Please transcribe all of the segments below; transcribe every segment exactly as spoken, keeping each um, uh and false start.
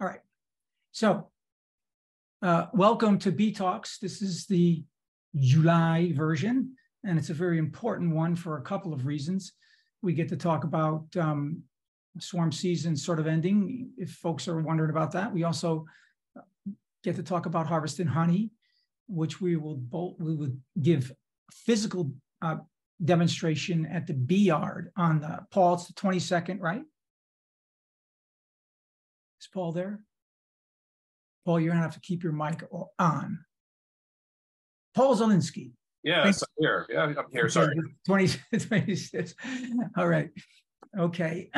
All right, so uh, welcome to Bee Talks. This is the July version, and it's a very important one for a couple of reasons. We get to talk about um, swarm season sort of ending, if folks are wondering about that. We also get to talk about harvesting honey, which we will both, we will give physical uh, demonstration at the bee yard on the, Paul, it's the twenty-second, right? Is Paul there? Paul, you're gonna have to keep your mic on. Paul Zelinski. Yes, I'm here. Yeah, I'm here. Sorry. twenty, twenty-six. All right. Okay.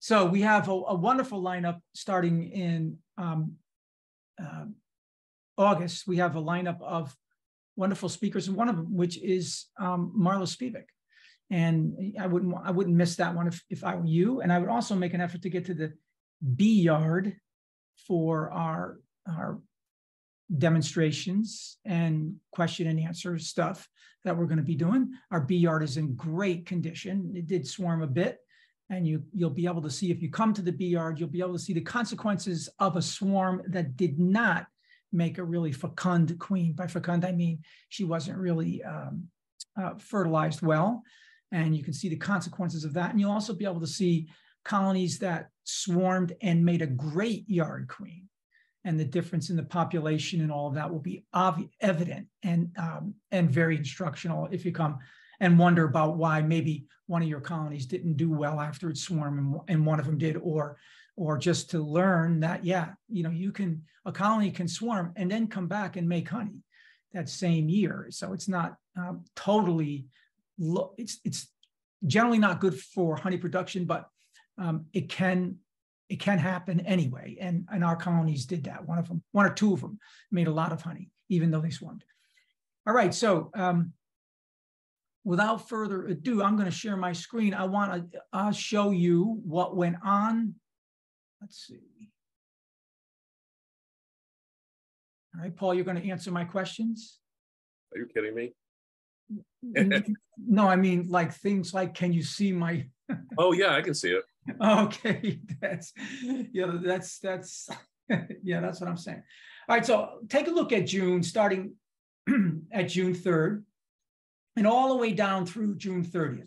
So we have a, a wonderful lineup starting in um, uh, August. We have a lineup of wonderful speakers, and one of them, which is um, Marla Spivak. And I wouldn't I wouldn't miss that one if, if I were you. And I would also make an effort to get to the bee yard for our, our demonstrations and question and answer stuff that we're going to be doing. Our bee yard is in great condition. It did swarm a bit, and you, you'll be able to see, if you come to the bee yard, you'll be able to see the consequences of a swarm that did not make a really fecund queen. By fecund, I mean she wasn't really um, uh, fertilized well. And you can see the consequences of that. And you'll also be able to see colonies that swarmed and made a great yard queen. And the difference in the population and all of that will be obvious, evident, and, um, and very instructional if you come and wonder about why maybe one of your colonies didn't do well after it swarmed and, and one of them did, or, or just to learn that, yeah, you know, you can, a colony can swarm and then come back and make honey that same year. So it's not um, totally, lo it's, it's generally not good for honey production, but um, it can It can happen anyway, and, and our colonies did that. One of them, one or two of them made a lot of honey, even though they swarmed. All right, so um, without further ado, I'm going to share my screen. I want to I'll show you what went on. Let's see. All right, Paul, you're going to answer my questions? Are you kidding me? No, I mean, like things like, can you see my... Oh, yeah, I can see it. Okay, that's yeah, that's that's yeah, that's what I'm saying. All right, so take a look at June, starting at June third, and all the way down through June thirtieth.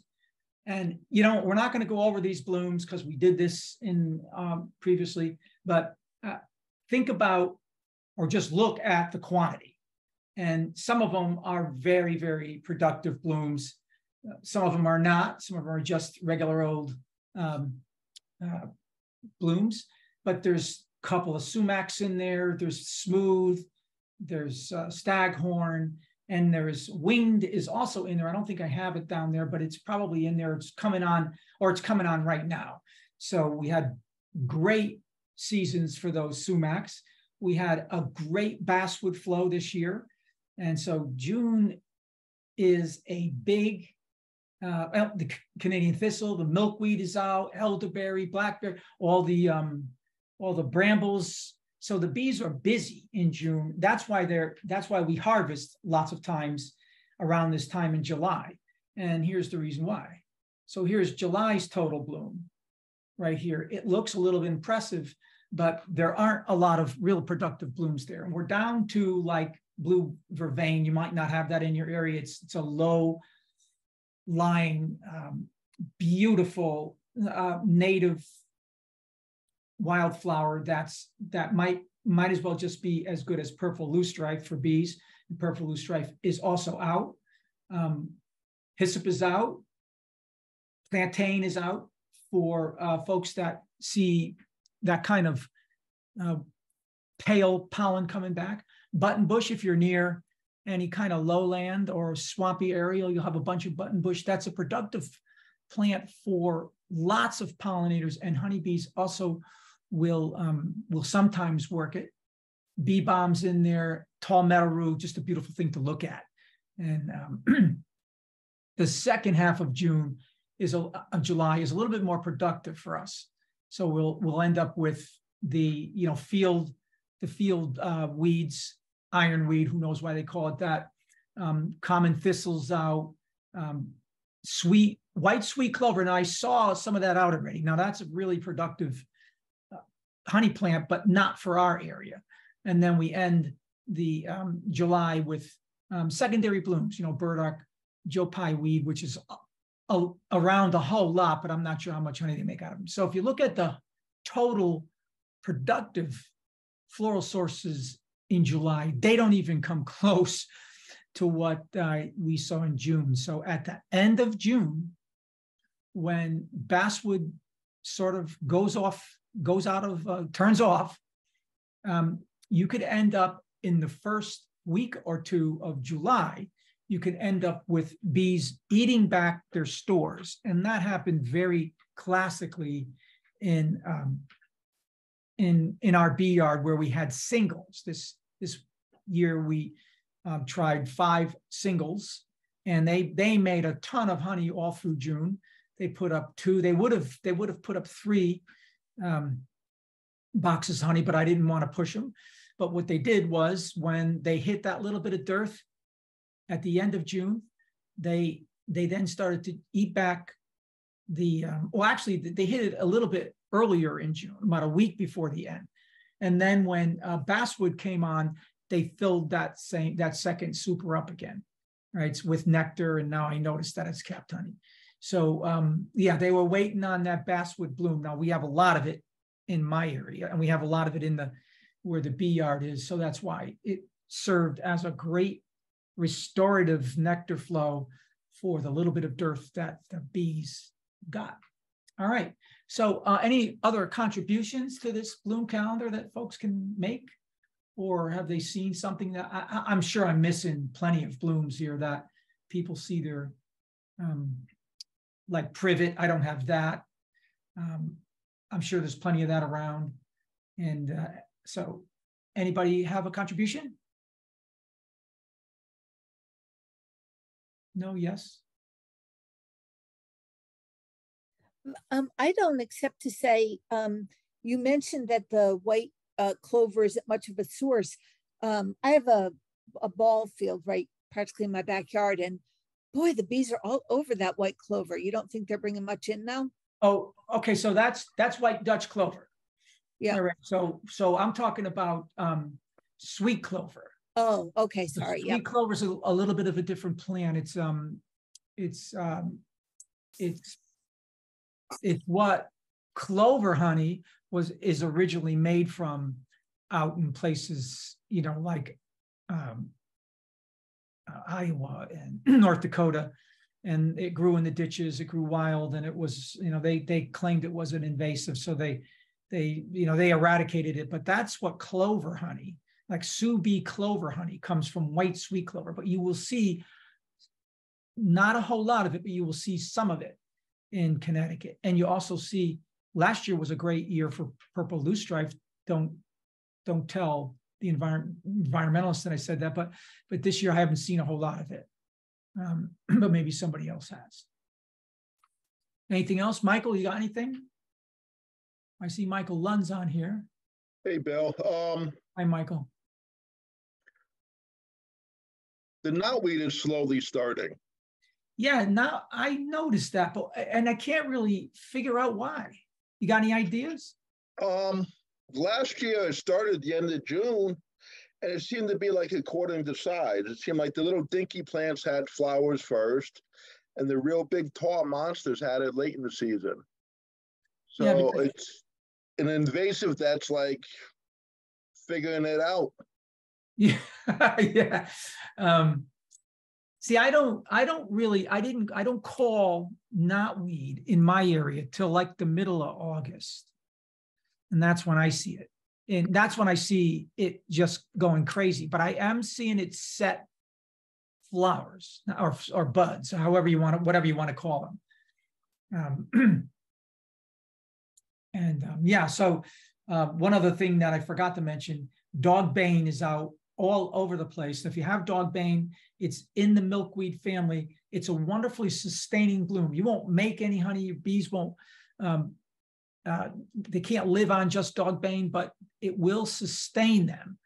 And you know, we're not going to go over these blooms because we did this in um, previously, but uh, think about or just look at the quantity. And some of them are very, very productive blooms. Uh, some of them are not. Some of them are just regular old. Um, Uh, blooms, but there's a couple of sumacs in there, there's smooth, there's uh, staghorn, and there's winged is also in there. I don't think I have it down there, but it's probably in there. It's coming on, or it's coming on right now. So we had great seasons for those sumacs. We had a great basswood flow this year. And so June is a big Uh, the Canadian thistle, the milkweed is out, elderberry, blackberry, all the um, all the brambles. So the bees are busy in June. That's why they're. That's why we harvest lots of times around this time in July. And here's the reason why. So here's July's total bloom, right here. It looks a little impressive, but there aren't a lot of real productive blooms there. And we're down to like blue vervain. You might not have that in your area. It's it's a low. lying, um, beautiful uh, native wildflower that's that might might as well just be as good as purple loosestrife for bees. And purple loosestrife is also out. Um, hyssop is out. Plantain is out for uh, folks that see that kind of uh, pale pollen coming back. Buttonbush, if you're near any kind of lowland or swampy area, you'll have a bunch of buttonbush. That's a productive plant for lots of pollinators, and honeybees also will, um, will sometimes work it. Bee bombs in there, tall meadow rue, just a beautiful thing to look at. And um, the second half of June is a, of July is a little bit more productive for us. So we'll we'll end up with the you know field the field uh, weeds. Ironweed, who knows why they call it that, um, common thistles out, um, sweet, white sweet clover. And I saw some of that out already. Now that's a really productive uh, honey plant, but not for our area. And then we end the um, July with um, secondary blooms, you know, burdock, jopai weed, which is a, a, around a whole lot, but I'm not sure how much honey they make out of them. So if you look at the total productive floral sources in July, they don't even come close to what uh, we saw in June. So at the end of June, when basswood sort of goes off, goes out of, uh, turns off, um, you could end up in the first week or two of July, you could end up with bees eating back their stores. And that happened very classically in, um, in, in our bee yard where we had singles. This, this year we um, tried five singles and they, they made a ton of honey all through June. They put up two, they would have, they would have put up three um, boxes of honey, but I didn't want to push them. But what they did was when they hit that little bit of dearth at the end of June, they, they then started to eat back the, um, well, actually they hit it a little bit earlier in June, about a week before the end. And then when uh, basswood came on, they filled that same, that second super up again, right? It's with nectar. And now I noticed that it's capped honey. So um, yeah, they were waiting on that basswood bloom. Now we have a lot of it in my area and we have a lot of it in the, where the bee yard is. So that's why it served as a great restorative nectar flow for the little bit of dearth that the bees got. All right. So uh, any other contributions to this bloom calendar that folks can make? Or have they seen something that I, I'm sure I'm missing plenty of blooms here that people see their, um, like privet, I don't have that. Um, I'm sure there's plenty of that around. And uh, so anybody have a contribution? No, yes? Um, I don't except to say, um, you mentioned that the white uh, clover isn't much of a source. Um, I have a, a ball field right practically in my backyard, and boy, the bees are all over that white clover. You don't think they're bringing much in now? Oh, okay. So that's that's white Dutch clover. Yeah. All right. So so I'm talking about um, sweet clover. Oh, okay. Sorry. Sweet yep. clover is a, a little bit of a different plant. It's um, it's um, it's it's what clover honey was is originally made from out in places, you know, like. Um, Uh, Iowa and North Dakota, and it grew in the ditches. It grew wild, and it was, you know, they they claimed it wasn't invasive, so they they you know they eradicated it. But that's what clover honey, like Sioux Bee clover honey, comes from white sweet clover. But you will see not a whole lot of it, but you will see some of it in Connecticut, and you also see last year was a great year for purple loosestrife. Don't don't tell the environment, environmentalists that I said that, but but this year I haven't seen a whole lot of it, um, but maybe somebody else has. Anything else? Michael, you got anything? I see Michael Lund's on here. Hey, Bill. Um, Hi, Michael. The knotweed is slowly starting. Yeah, now I noticed that, but and I can't really figure out why. You got any ideas? Um. Last year, it started at the end of June, and it seemed to be like according to size. It seemed like the little dinky plants had flowers first, and the real big tall monsters had it late in the season. So yeah, because it's an invasive that's like figuring it out. Yeah, yeah. Um, see, I don't, I don't really, I didn't, I don't call knotweed in my area till like the middle of August. And that's when I see it. And that's when I see it just going crazy. But I am seeing it set flowers or, or buds, however you want to, whatever you want to call them. Um, and um, yeah, so uh, one other thing that I forgot to mention, dogbane is out all over the place. If you have dogbane, it's in the milkweed family. It's a wonderfully sustaining bloom. You won't make any honey, your bees won't, um, Uh, they can't live on just dogbane, but it will sustain them.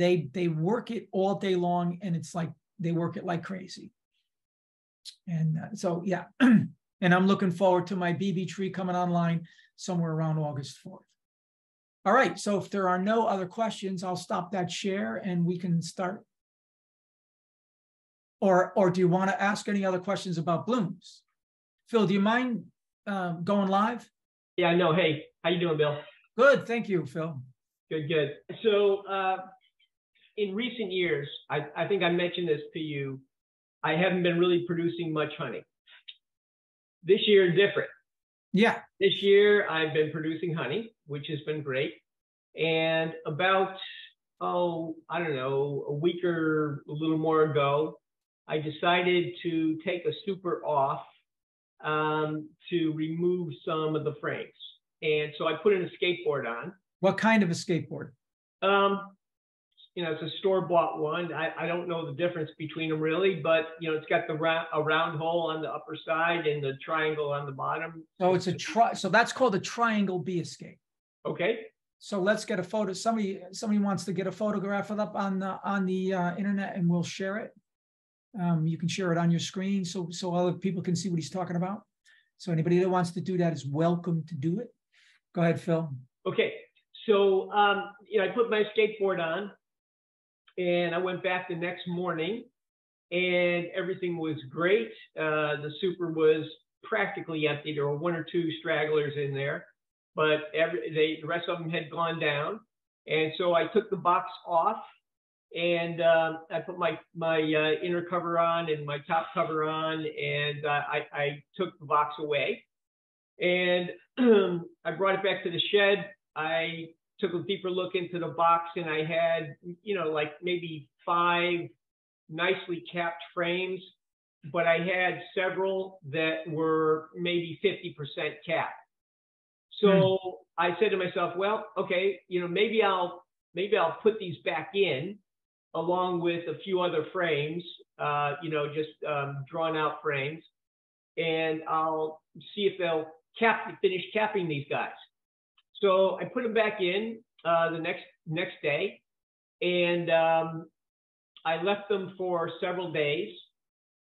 They they work it all day long, and it's like they work it like crazy. And uh, so, yeah. And I'm looking forward to my B B tree coming online somewhere around August fourth. All right, so if there are no other questions, I'll stop that share and we can start. Or, or do you want to ask any other questions about blooms? Phil, do you mind uh, going live? Yeah, no, hey, how you doing, Bill? Good, thank you, Phil. Good, good. So uh, in recent years, I, I think I mentioned this to you, I haven't been really producing much honey. This year, different. Yeah. This year, I've been producing honey, which has been great. And about, oh, I don't know, a week or a little more ago, I decided to take a super off um, to remove some of the frames. And so I put in a skateboard on. What kind of a skateboard? Um, you know, it's a store-bought one. I, I don't know the difference between them really, but, you know, it's got the round, a round hole on the upper side and the triangle on the bottom. So it's a tri so that's called a triangle B escape. Okay. So let's get a photo. Somebody, somebody wants to get a photograph of up on the, on the uh, internet, and we'll share it. Um, you can share it on your screen so, so other people can see what he's talking about. So anybody that wants to do that is welcome to do it. Go ahead, Phil. Okay. So, um, you know, I put my skateboard on and I went back the next morning and everything was great. Uh, the super was practically empty. There were one or two stragglers in there, but every, they, the rest of them had gone down. And so I took the box off. And uh, I put my my uh, inner cover on and my top cover on, and uh, I, I took the box away. And I brought it back to the shed. I took a deeper look into the box, and I had, you know, like maybe five nicely capped frames, but I had several that were maybe fifty percent capped. So mm. I said to myself, well, okay, you know, maybe I'll maybe I'll put these back in, along with a few other frames, uh, you know, just um, drawn out frames. And I'll see if they'll cap, finish capping these guys. So I put them back in uh, the next next day. And um, I left them for several days.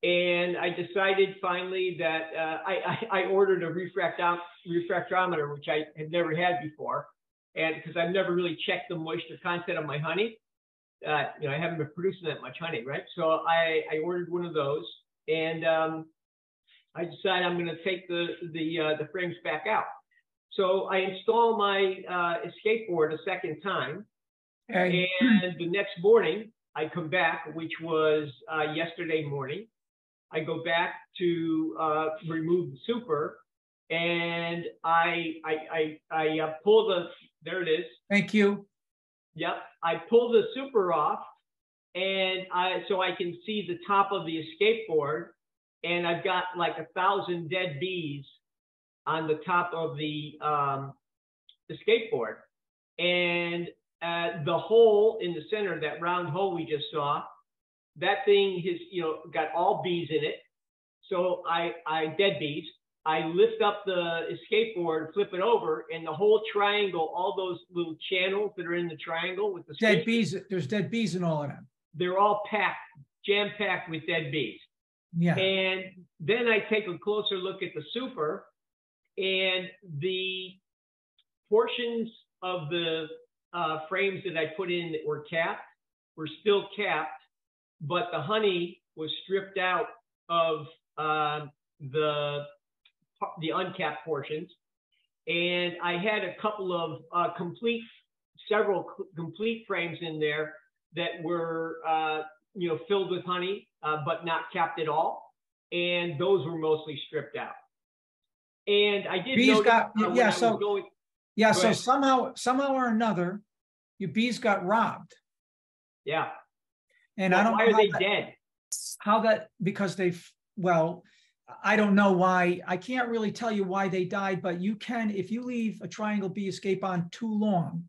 And I decided finally that uh, I, I, I ordered a refractometer, which I had never had before. And because I've never really checked the moisture content of my honey. Uh, you know, I haven't been producing that much honey, right? So I, I ordered one of those, and um, I decided I'm going to take the the, uh, the frames back out. So I install my uh, escape board a second time, hey. And the next morning I come back, which was uh, yesterday morning. I go back to uh, remove the super, and I I I, I uh, pull the there it is. Thank you. Yep, I pull the super off, and I so I can see the top of the escape board, and I've got like a thousand dead bees on the top of the um, escape board, and uh, the hole in the center, that round hole we just saw, that thing has you know got all bees in it. So I I dead bees. I lift up the escape board, flip it over, and the whole triangle, all those little channels that are in the triangle with the dead bees, there's dead bees in all of them. They're all packed, jam-packed with dead bees. Yeah. And then I take a closer look at the super, and the portions of the uh, frames that I put in that were capped were still capped, but the honey was stripped out of uh, the... the uncapped portions. And I had a couple of uh, complete, several complete frames in there that were, uh, you know, filled with honey, uh, but not capped at all. And those were mostly stripped out. And I did bees got, uh, yeah, so, going, yeah, go so ahead. somehow, somehow or another, your bees got robbed. Yeah. And well, I don't why know. Why are they that, dead? How that, because they've, well, I don't know why. I can't really tell you why they died, but you can, if you leave a triangle bee escape on too long.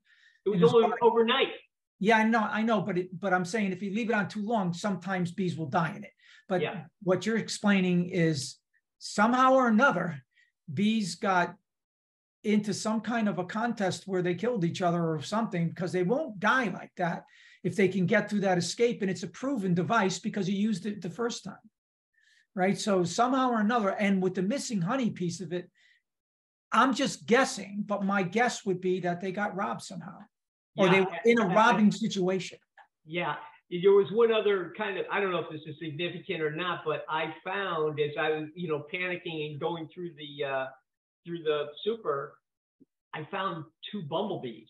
It was only body, overnight. Yeah, I know, I know, but it, but I'm saying if you leave it on too long, sometimes bees will die in it. But yeah. What you're explaining is somehow or another, bees got into some kind of a contest where they killed each other or something, because they won't die like that if they can get through that escape. And it's a proven device because you used it the first time. Right. So somehow or another, and with the missing honey piece of it, I'm just guessing, but my guess would be that they got robbed somehow, or yeah, they were in a robbing situation. Yeah. There was one other kind of, I don't know if this is significant or not, but I found as I was, you know, panicking and going through the, uh, through the super, I found two bumblebees.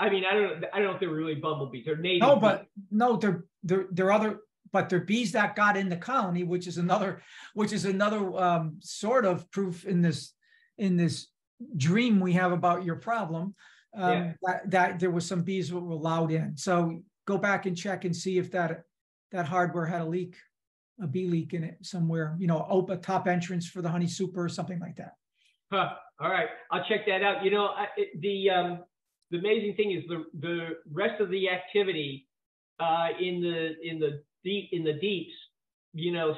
I mean, I don't know. I don't know if they're really bumblebees. They're native. No, but no, they're, they're, they're other, but they're bees that got in the colony, which is another, which is another um, sort of proof in this, in this dream we have about your problem, um, yeah. that, that there was some bees that were allowed in. So go back and check and see if that, that hardware had a leak, a bee leak in it somewhere, you know, open top entrance for the honey super or something like that. Huh. All right. I'll check that out. You know, I, the, um, the amazing thing is the, the rest of the activity uh, in the, in the deep, in the deeps, you know,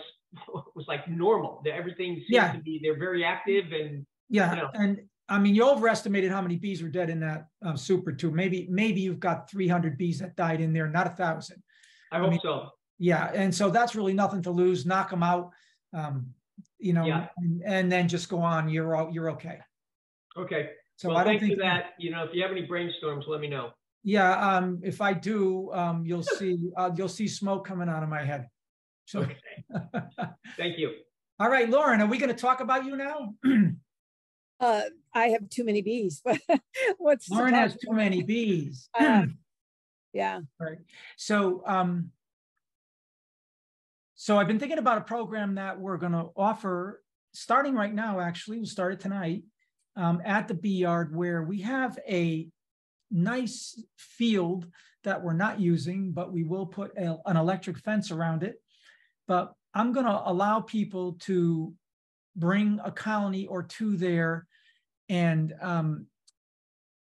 was like normal. Everything seems yeah. to be, they're very active and, yeah. You know. And I mean, you overestimated how many bees were dead in that uh, super too. Maybe, maybe you've got three hundred bees that died in there, not a thousand. I, I hope mean, so. Yeah. And so that's really nothing to lose. Knock them out, um, you know, yeah. and, and then just go on. You're all, you're okay. Okay. So well, I don't think that, you know, if you have any brainstorms, let me know. Yeah. Um, if I do, um, you'll see, uh, you'll see smoke coming out of my head. So. Okay. Thank you. All right, Lauren, are we going to talk about you now? uh, I have too many bees. What's Lauren has too many bees. Uh, yeah. All right. So, um, so I've been thinking about a program that we're going to offer starting right now, actually, we started tonight. Um, at the bee yard, where we have a nice field that we're not using, but we will put a, an electric fence around it. But I'm going to allow people to bring a colony or two there, and um,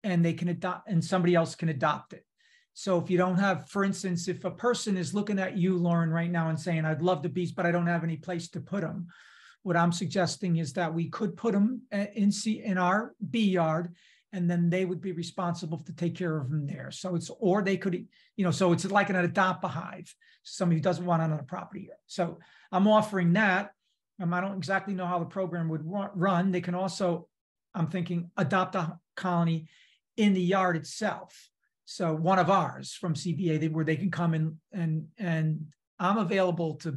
and they can adopt, and somebody else can adopt it. So if you don't have, for instance, if a person is looking at you, Lauren, right now and saying, "I'd love the bees, but I don't have any place to put them." What I'm suggesting is that we could put them in, C, in our bee yard, and then they would be responsible to take care of them there. So it's, or they could, you know, so it's like an adopt a hive, somebody who doesn't want it on a property yet. So I'm offering that. Um, I don't exactly know how the program would run. They can also, I'm thinking, adopt a colony in the yard itself. So one of ours from C B A, where they can come in, and, and I'm available to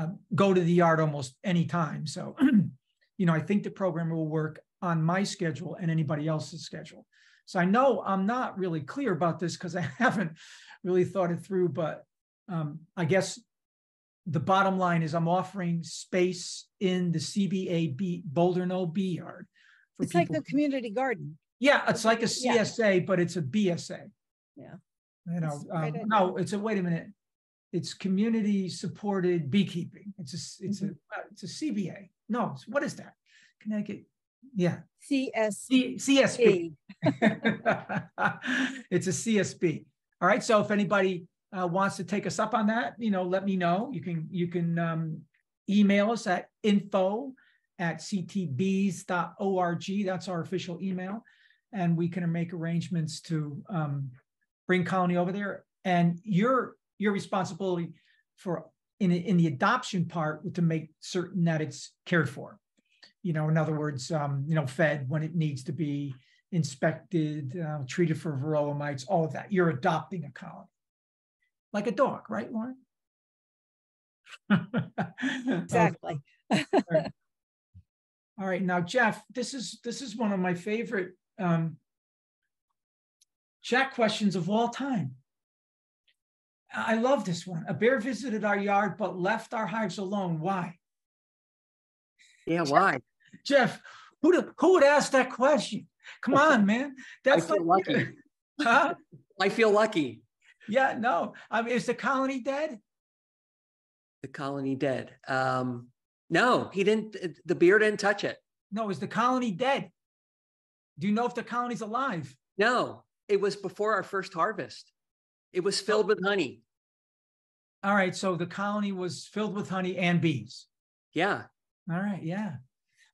Uh, go to the yard almost any time. So, you know, I think the program will work on my schedule and anybody else's schedule. So I know I'm not really clear about this because I haven't really thought it through, but um, I guess the bottom line is I'm offering space in the C B A bee, Boulder Knoll Bee Yard. For it's people. Like the community garden. Yeah, it's, it's like a C S A, yeah. But it's a B S A. Yeah. You know, um, no, it's a, wait a minute. It's community supported beekeeping. It's a, it's mm-hmm. a, it's a C B A. No, what is that? Connecticut, yeah. C S B. C S B. It's a C S B. All right. So if anybody uh, wants to take us up on that, you know, let me know. You can you can um, email us at info at c t bees dot org. That's our official email, and we can make arrangements to um, bring colony over there. And you're your responsibility for in, in the adoption part to make certain that it's cared for, you know, in other words, um, you know, fed when it needs to be, inspected, uh, treated for varroa mites, all of that. You're adopting a colony like a dog, right, Lauren? Exactly. All right. All right. Now, Jeff, this is, this is one of my favorite um, chat questions of all time. I love this one. A bear visited our yard, but left our hives alone. Why? Yeah, why? Jeff, who do, who would ask that question? Come on, man. That's I feel like, lucky. Huh? I feel lucky. Yeah, no. I mean, is the colony dead? The colony dead. Um, no, he didn't. The bear didn't touch it. No, is the colony dead? Do you know if the colony's alive? No, it was before our first harvest. It was filled with honey. All right. So the colony was filled with honey and bees. Yeah. All right. Yeah.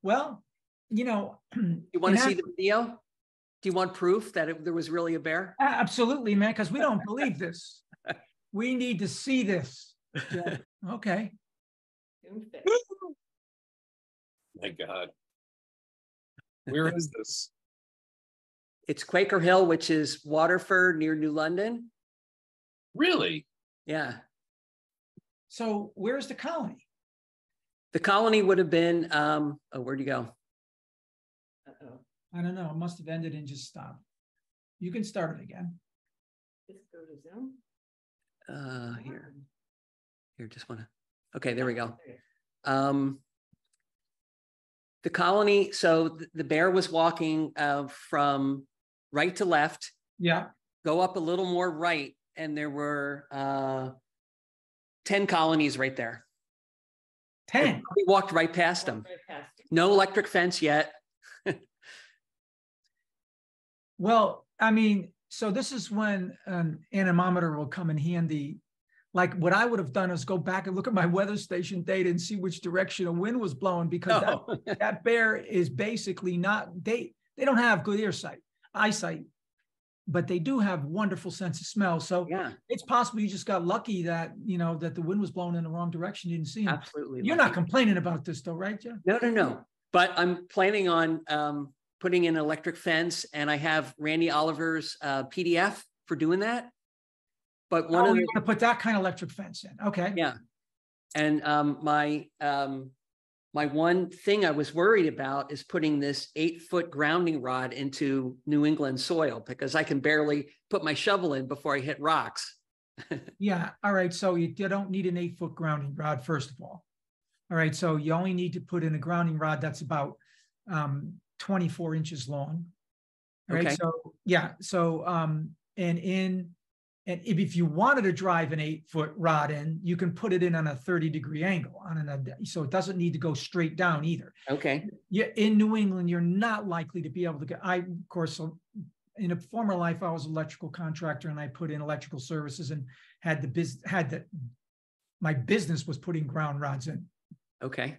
Well, you know. You want to see the video? Do you want proof that it, there was really a bear? Absolutely, man, because we don't believe this. We need to see this. Yeah. Okay. My God. Where is this? It's Quaker Hill, which is Waterford near New London. Really? Yeah. So where's the colony? The colony would have been, um, oh, where'd you go? Uh-oh. I don't know. It must have ended and just stopped. You can start it again. Just go to Zoom. Uh, here. Here, just want to. Okay, there we go. Um, the colony, so th the bear was walking uh, from right to left. Yeah. Go up a little more right, and there were uh, ten colonies right there. ten? We walked right past them. Right past. No electric fence yet. Well, I mean, so this is when an anemometer will come in handy. Like what I would have done is go back and look at my weather station data and see which direction a wind was blowing, because oh. that, that bear is basically not, they, they don't have good earsight, eyesight, but they do have wonderful sense of smell. So yeah. It's possible you just got lucky that, you know, that the wind was blowing in the wrong direction. You didn't see him. Absolutely. You're lucky. Not complaining about this though, right, Jeff? No, no, no. But I'm planning on um, putting in an electric fence, and I have Randy Oliver's uh, P D F for doing that. But one oh, of the, to put that kind of electric fence in. Okay. Yeah. And um, my um, my one thing I was worried about is putting this eight foot grounding rod into New England soil, because I can barely put my shovel in before I hit rocks. Yeah. All right. So you don't need an eight foot grounding rod, first of all. All right. So you only need to put in a grounding rod that's about um, twenty-four inches long. All right. Okay. So yeah. So um, and in And if, if you wanted to drive an eight foot rod in, you can put it in on a thirty degree angle on an, so it doesn't need to go straight down either. Okay. Yeah. In New England, you're not likely to be able to get, I, of course, in a former life, I was an electrical contractor, and I put in electrical services and had the business, had the, my business was putting ground rods in. Okay.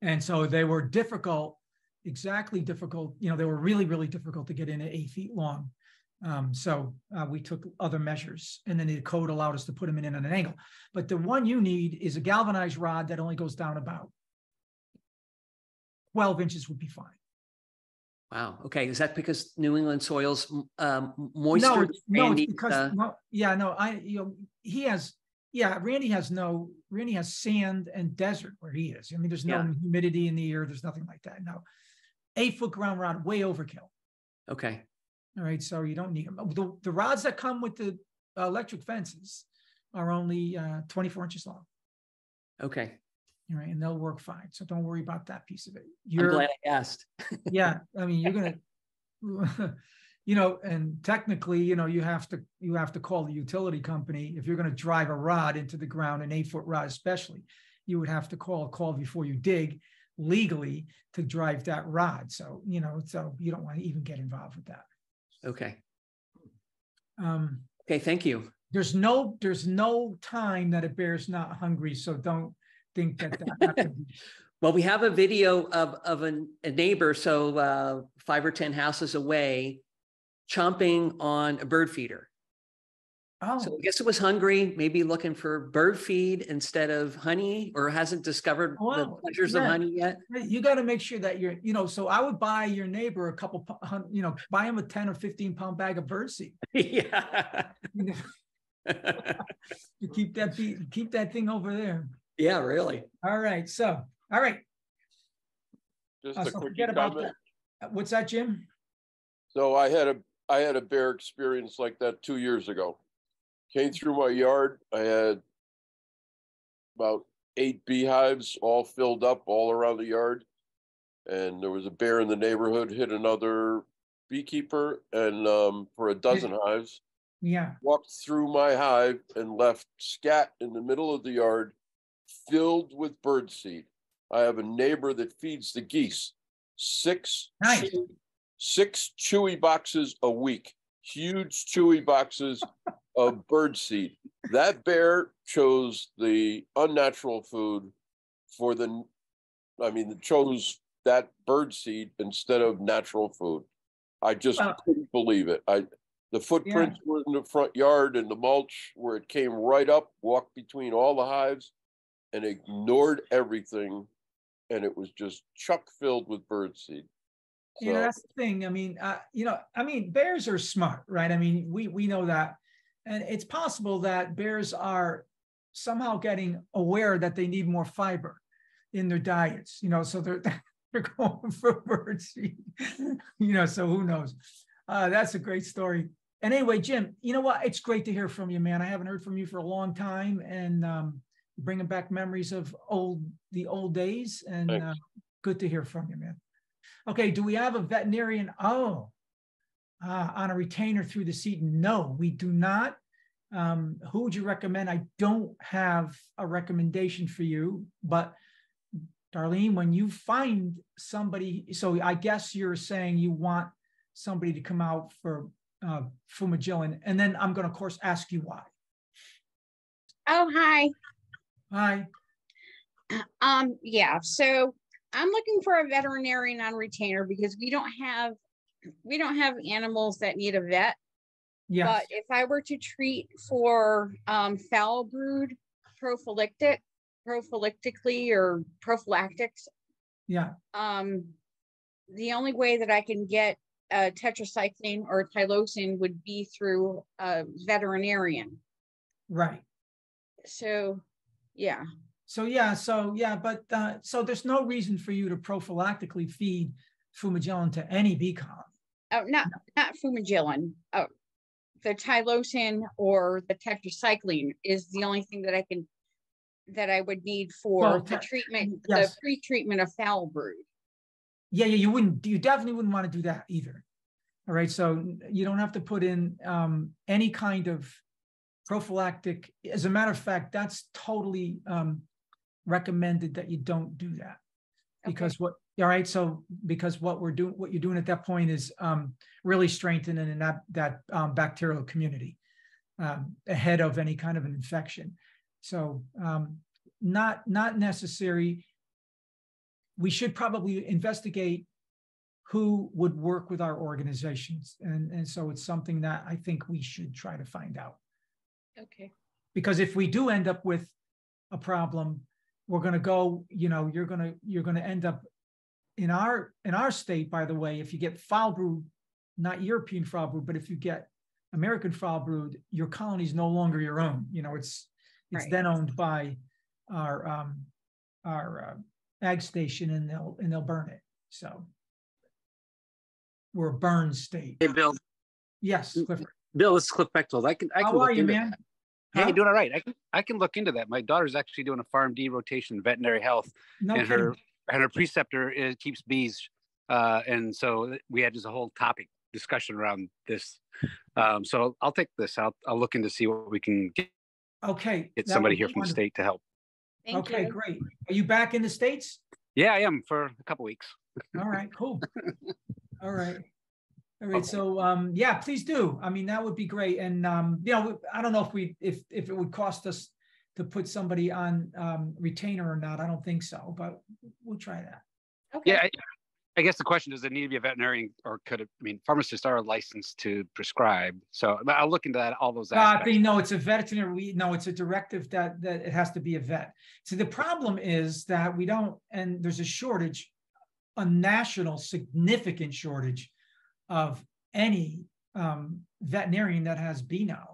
And so they were difficult, exactly difficult. You know, they were really, really difficult to get in at eight feet long. Um, so uh, we took other measures, and then the code allowed us to put them in, in at an angle. But the one you need is a galvanized rod that only goes down about twelve inches would be fine. Wow. Okay. Is that because New England soil's um, moisture? No, it's, no, it's because uh... no, yeah, no. I you know he has yeah. Randy has no. Randy has sand and desert where he is. I mean, there's no yeah. humidity in the air. There's nothing like that. No, eight foot ground rod, way overkill. Okay. All right, so you don't need them. The, the rods that come with the electric fences are only uh, twenty-four inches long. Okay. All right, and they'll work fine. So don't worry about that piece of it. You're, I'm glad I asked. Yeah, I mean, you're gonna, you know, and technically, you know, you have to you have to call the utility company if you're gonna drive a rod into the ground, an eight foot rod especially. You would have to call call before you dig legally to drive that rod. So you know, so you don't want to even get involved with that. Okay. Um, okay. Thank you. There's no, there's no time that a bear's not hungry. So don't think that that happens. Well, we have a video of, of an, a neighbor. So uh, five or ten houses away, chomping on a bird feeder. Oh, so I guess it was hungry, maybe looking for bird feed instead of honey, or hasn't discovered wow. the pleasures yeah. of honey yet. You got to make sure that you're, you know, so I would buy your neighbor a couple, you know, buy him a ten or fifteen pound bag of bird seed. Yeah. You keep that, keep that thing over there. Yeah, really. All right. So, all right. Just uh, a so quick forget comment. About that. What's that, Jim? So I had a, I had a bear experience like that two years ago. Came through my yard. I had about eight beehives all filled up all around the yard. And there was a bear in the neighborhood, hit another beekeeper, and um, for a dozen hives. Yeah. Walked through my hive and left scat in the middle of the yard filled with birdseed. I have a neighbor that feeds the geese. Six, nice. chewy, six chewy boxes a week. Huge chewy boxes of birdseed. That bear chose the unnatural food for the, I mean, chose that birdseed instead of natural food. I just uh, couldn't believe it. I, the footprints yeah. were in the front yard and the mulch where it came right up, walked between all the hives and ignored everything. And it was just chuck filled with birdseed. So, you know, that's the thing. I mean, uh, you know, I mean, bears are smart, right? I mean, we we know that. And it's possible that bears are somehow getting aware that they need more fiber in their diets, you know, so they're, they're going for bird seed, you know, so who knows? Uh, that's a great story. And anyway, Jim, you know what? It's great to hear from you, man. I haven't heard from you for a long time, and um, bringing back memories of old, the old days, and uh, good to hear from you, man. Okay, do we have a veterinarian? Oh, uh, on a retainer through the season? No, we do not. Um, who would you recommend? I don't have a recommendation for you, but Darlene, when you find somebody, so I guess you're saying you want somebody to come out for uh, Fumagillin, and then I'm going to, of course, ask you why. Oh, hi. Hi. Um, yeah, so I'm looking for a veterinarian on retainer because we don't have, we don't have animals that need a vet. Yes. But if I were to treat for um, foul brood prophylactic, prophylactically or prophylactics, yeah. Um, the only way that I can get uh, tetracycline or tylosin would be through a veterinarian. Right. So, yeah. So, yeah. So, yeah. But uh, so there's no reason for you to prophylactically feed Fumagillin to any bee colony. Oh, not, not Fumagillin. Oh. The tylosin or the tetracycline is the only thing that I can, that I would need for well, the treatment, yes. the pre-treatment of foul brood. Yeah, yeah, you wouldn't, you definitely wouldn't want to do that either. All right, so you don't have to put in um, any kind of prophylactic. As a matter of fact, that's totally um, recommended that you don't do that because okay. what. All right. So because what we're doing, what you're doing at that point is um, really strengthening that, that um, bacterial community um, ahead of any kind of an infection. So um, not, not necessary. We should probably investigate who would work with our organizations. And, and so it's something that I think we should try to find out. Okay. Because if we do end up with a problem, we're going to go, you know, you're going to, you're going to end up In our in our state, by the way, if you get foul brood, not European foul brood, but if you get American foul brood, your colony is no longer your own. You know, it's it's right. then owned by our um, our uh, ag station, and they'll and they'll burn it. So we're a burn state. Hey, Bill. Yes, Clifford. Bill, this is Cliff Bechtel. I can. I How can are look you, into man? That. Hey, huh? Doing all right. I can I can look into that. My daughter's actually doing a farm D rotation in veterinary health, no and kidding. her. And her preceptor is, keeps bees, uh, and so we had just a whole topic discussion around this. Um, so I'll take this. I'll, I'll look in to see what we can get. Okay, get somebody here from the state to help. Thank okay, you. Great. Are you back in the States? Yeah, I am for a couple weeks. All right, cool. All right, all right. Okay. So um, yeah, please do. I mean, that would be great. And um, you know, I don't know if we if if it would cost us to put somebody on um, retainer or not. I don't think so, but we'll try that. Okay. Yeah, I, I guess the question, does it need to be a veterinarian or could it, I mean, pharmacists are licensed to prescribe. So I'll look into that, all those aspects. Uh, they, no, it's a veterinary, we, no, it's a directive that, that it has to be a vet. So the problem is that we don't, and there's a shortage, a national significant shortage of any um, veterinarian that has bee knowledge.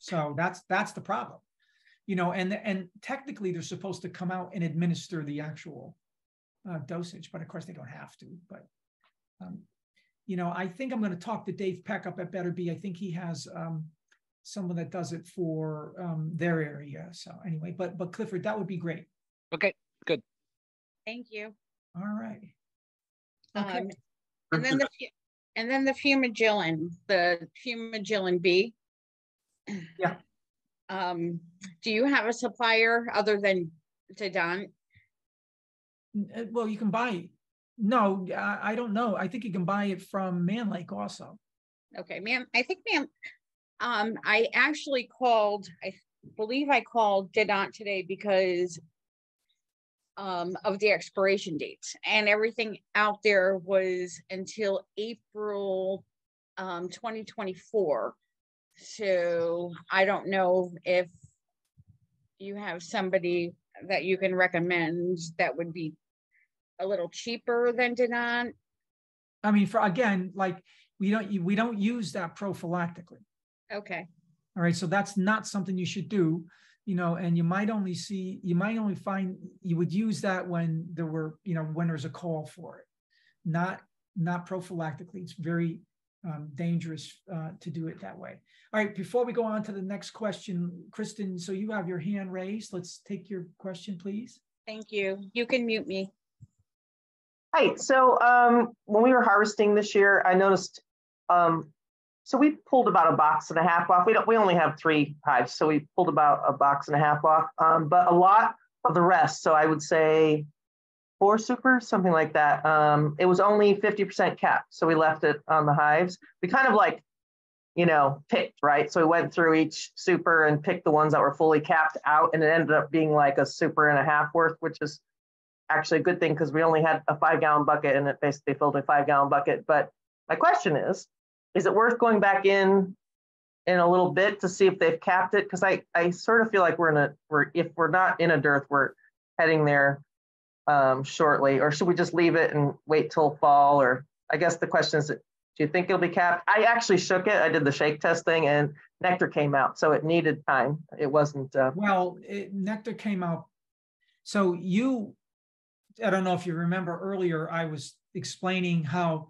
So that's that's the problem, you know, and and technically they're supposed to come out and administer the actual uh, dosage, but of course they don't have to. But, um, you know, I think I'm going to talk to Dave Peck up at Better Bee. I think he has um, someone that does it for um, their area. So anyway, but but Clifford, that would be great. Okay, good. Thank you. All right. Okay. Um, and then the and then the Fumagillin, the Fumagillin bee. Yeah. Um, do you have a supplier other than Dadant? Well, you can buy it. No, I, I don't know. I think you can buy it from Man Lake also. Okay, man. I think man. Um, I actually called. I believe I called Dadant today because um, of the expiration dates, and everything out there was until April um, twenty twenty-four. So I don't know if you have somebody that you can recommend that would be a little cheaper than Dadant? I mean, for again, like we don't we don't use that prophylactically. Okay. All right. So that's not something you should do, you know, and you might only see, you might only find you would use that when there were, you know, when there's a call for it, not, not prophylactically. It's very um, dangerous uh, to do it that way. All right. Before we go on to the next question, Kristen, so you have your hand raised. Let's take your question, please. Thank you. You can mute me. Hi. So um, when we were harvesting this year, I noticed, um, so we pulled about a box and a half off. We don't. We only have three hives, so we pulled about a box and a half off. Um, but a lot of the rest, so I would say four super, something like that. Um, it was only fifty percent capped, so we left it on the hives. We kind of like, you know, picked, right? So we went through each super and picked the ones that were fully capped out, and it ended up being like a super and a half worth, which is actually a good thing because we only had a five-gallon bucket, and it basically filled a five-gallon bucket. But my question is, is it worth going back in in a little bit to see if they've capped it? Because I, I sort of feel like we're in a, we're, if we're not in a dearth, we're heading there um, shortly. Or should we just leave it and wait till fall? Or I guess the question is, do you think it'll be capped? I actually shook it. I did the shake test thing and nectar came out. So it needed time. It wasn't. Uh, well, it, nectar came out. So you, I don't know if you remember earlier, I was explaining how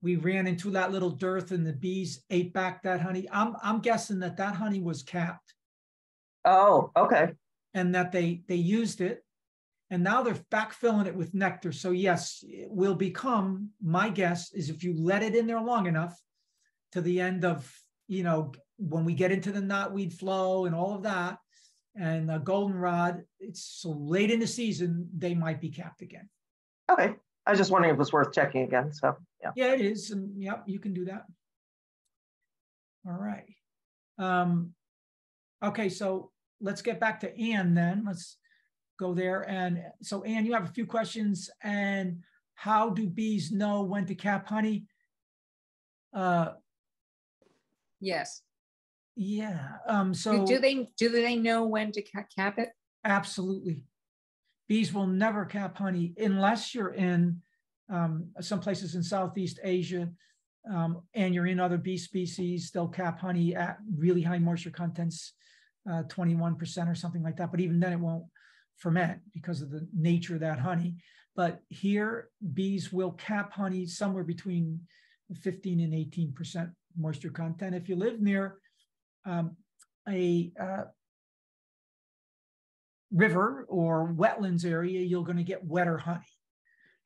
we ran into that little dearth and the bees ate back that honey. I'm, I'm guessing that that honey was capped. Oh, okay. And that they, they used it and now they're backfilling it with nectar. So yes, it will become, my guess is if you let it in there long enough to the end of, you know, when we get into the knotweed flow and all of that and the goldenrod, it's so late in the season, they might be capped again. Okay. I was just wondering if it was worth checking again, so yeah. Yeah, it is, and yep, you can do that. All right. Um, okay, so let's get back to Anne then. Let's go there. And so Anne, you have a few questions. And how do bees know when to cap honey? Uh, yes. Yeah. Um, so do they do they know when to cap it? Absolutely. Bees will never cap honey unless you're in um, some places in Southeast Asia um, and you're in other bee species. They'll cap honey at really high moisture contents, uh, twenty-one percent or something like that. But even then it won't ferment because of the nature of that honey. But here, bees will cap honey somewhere between fifteen and eighteen percent moisture content. If you live near um, a... Uh, river or wetlands area, you're going to get wetter honey.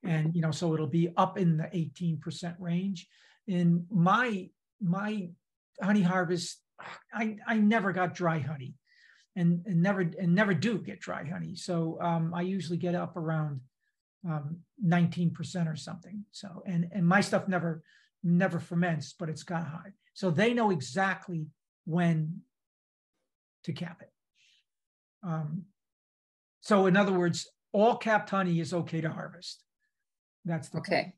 And, you know, so it'll be up in the eighteen percent range. In my, my honey harvest, I, I never got dry honey and, and never, and never do get dry honey. So um, I usually get up around um, nineteen percent or something. So, and, and my stuff never, never ferments, but it's got high. So they know exactly when to cap it. Um, So in other words, all capped honey is okay to harvest. That's the okay.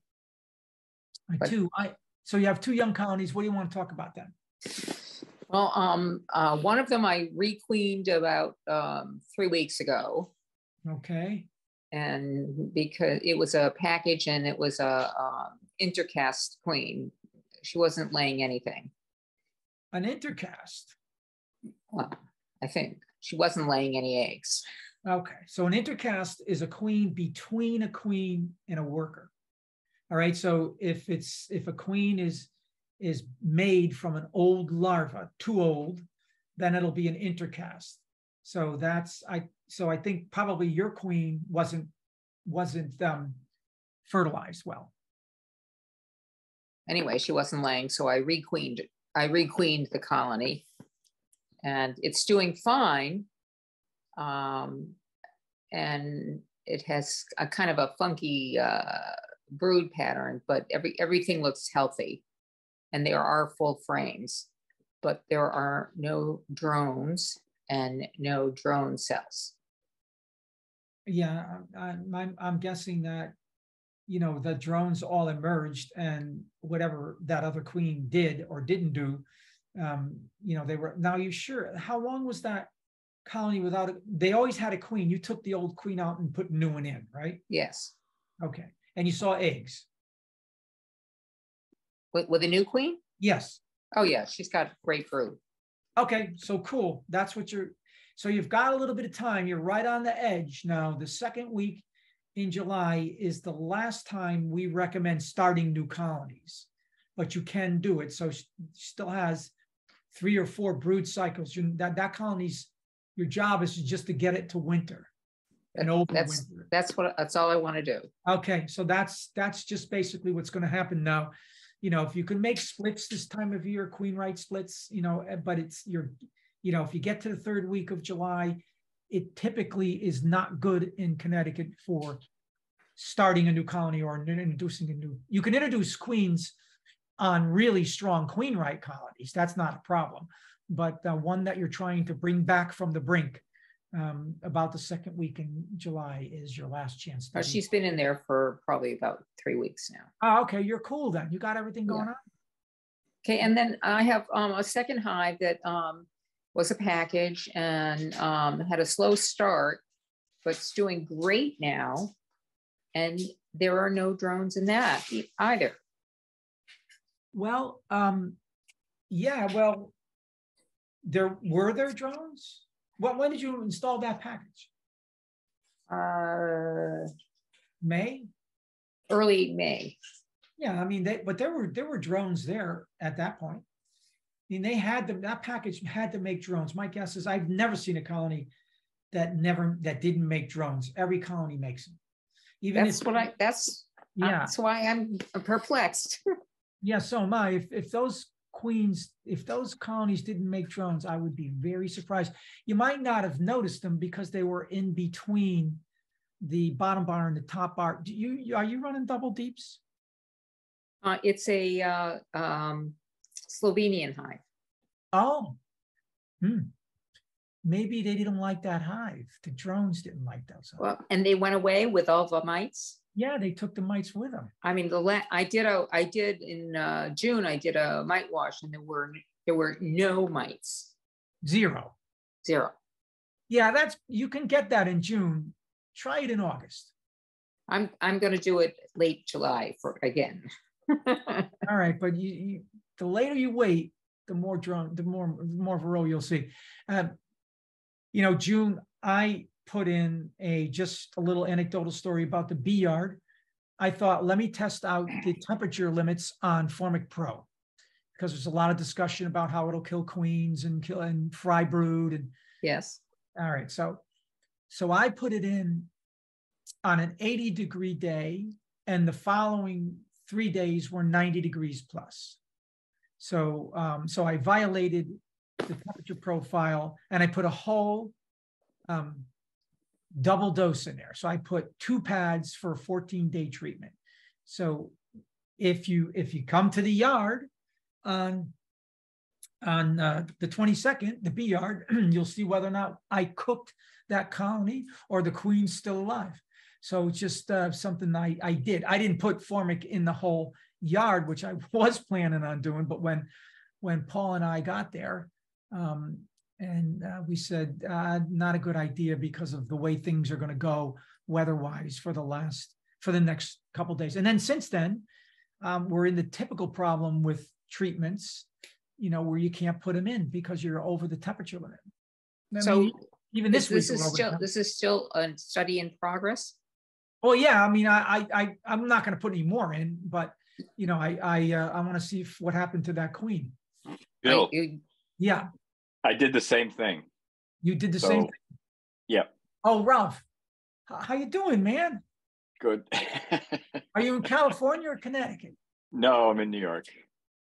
But, two, I, so you have two young colonies. What do you want to talk about then? Well, um, uh, one of them I requeened about um, three weeks ago. Okay. And because it was a package and it was a um, intercast queen, she wasn't laying anything. An intercast? Well, I think she wasn't laying any eggs. Okay, so an intercast is a queen between a queen and a worker. All right, so if it's if a queen is is made from an old larva, too old, then it'll be an intercast. So that's I so I think probably your queen wasn't wasn't um, fertilized well. Anyway, she wasn't laying, so I requeened I requeened the colony, and it's doing fine. Um, and it has a kind of a funky uh, brood pattern, but every everything looks healthy, and there are full frames, but there are no drones and no drone cells. Yeah, I'm, I'm, I'm guessing that, you know, the drones all emerged, and whatever that other queen did or didn't do, um, you know, they were. Now, you sure? How long was that colony without a, they always had a queen? You took the old queen out and put a new one in, right? Yes. Okay. And you saw eggs? With, with a new queen? Yes. Oh, yeah. She's got grapefruit. Okay. So cool. That's what you're... So you've got a little bit of time. You're right on the edge. Now, the second week in July is the last time we recommend starting new colonies, but you can do it. So she still has three or four brood cycles. You, that, that colony's, your job is just to get it to winter. An open that's, winter. That's what, that's all I want to do. Okay. So that's, that's just basically what's going to happen now. You know, if you can make splits this time of year, queen right splits, you know, but it's your, you know, if you get to the third week of July, it typically is not good in Connecticut for starting a new colony or introducing a new, you can introduce queens on really strong queen right colonies. That's not a problem, but uh, one that you're trying to bring back from the brink um, about the second week in July is your last chance. Oh, she's been in there for probably about three weeks now. Oh, okay. You're cool then. You got everything going yeah. on. Okay. And then I have um, a second hive that um, was a package and um, had a slow start, but it's doing great now. And there are no drones in that either. Well, um, yeah, well, there were there drones? Well, when did you install that package? Uh, May? Early May. Yeah, I mean, they, but there were there were drones there at that point. I mean, they had them, that package had to make drones. My guess is I've never seen a colony that never, that didn't make drones. Every colony makes them. Even that's if, what I, that's, yeah. that's why I'm perplexed. Yeah, so am I. If, if those queens, if those colonies didn't make drones, I would be very surprised. You might not have noticed them because they were in between the bottom bar and the top bar. Do you, are you running double deeps? Uh, it's a uh, um, Slovenian hive. Oh, hmm. Maybe they didn't like that hive. The drones didn't like those. Well, and they went away with all the mites. Yeah, they took the mites with them. I mean, the la I did a I did in uh, June. I did a mite wash, and there were there were no mites, zero, zero. Yeah, that's you can get that in June. Try it in August. I'm I'm going to do it late July for again. All right, but you, you the later you wait, the more drone, the more the more varroa you'll see. Uh, you know, June I. put in a just a little anecdotal story about the bee yard. I thought, let me test out the temperature limits on Formic Pro because there's a lot of discussion about how it'll kill queens and kill and fry brood and yes. All right, so so I put it in on an eighty degree day, and the following three days were ninety degrees plus. So um, so I violated the temperature profile, and I put a whole um, double dose in there. So I put two pads for a fourteen day treatment. So if you if you come to the yard on on uh, the twenty-second, the bee yard, you'll see whether or not I cooked that colony or the queen's still alive. So it's just uh, something I, I did. I didn't put formic in the whole yard, which I was planning on doing. But when when Paul and I got there, um, And uh, we said, uh, not a good idea because of the way things are going to go weather-wise for the last, for the next couple of days. And then since then, um, we're in the typical problem with treatments, you know, where you can't put them in because you're over the temperature limit. I so mean, even this, this week, is still this is still a study in progress. Well, yeah, I mean, I I I'm not going to put any more in, but you know, I I uh, I want to see if, what happened to that queen. Bill. I, yeah. I did the same thing. You did the so, same thing? Yeah. Oh, Ralph, how you doing, man? Good. Are you in California or Connecticut? No, I'm in New York.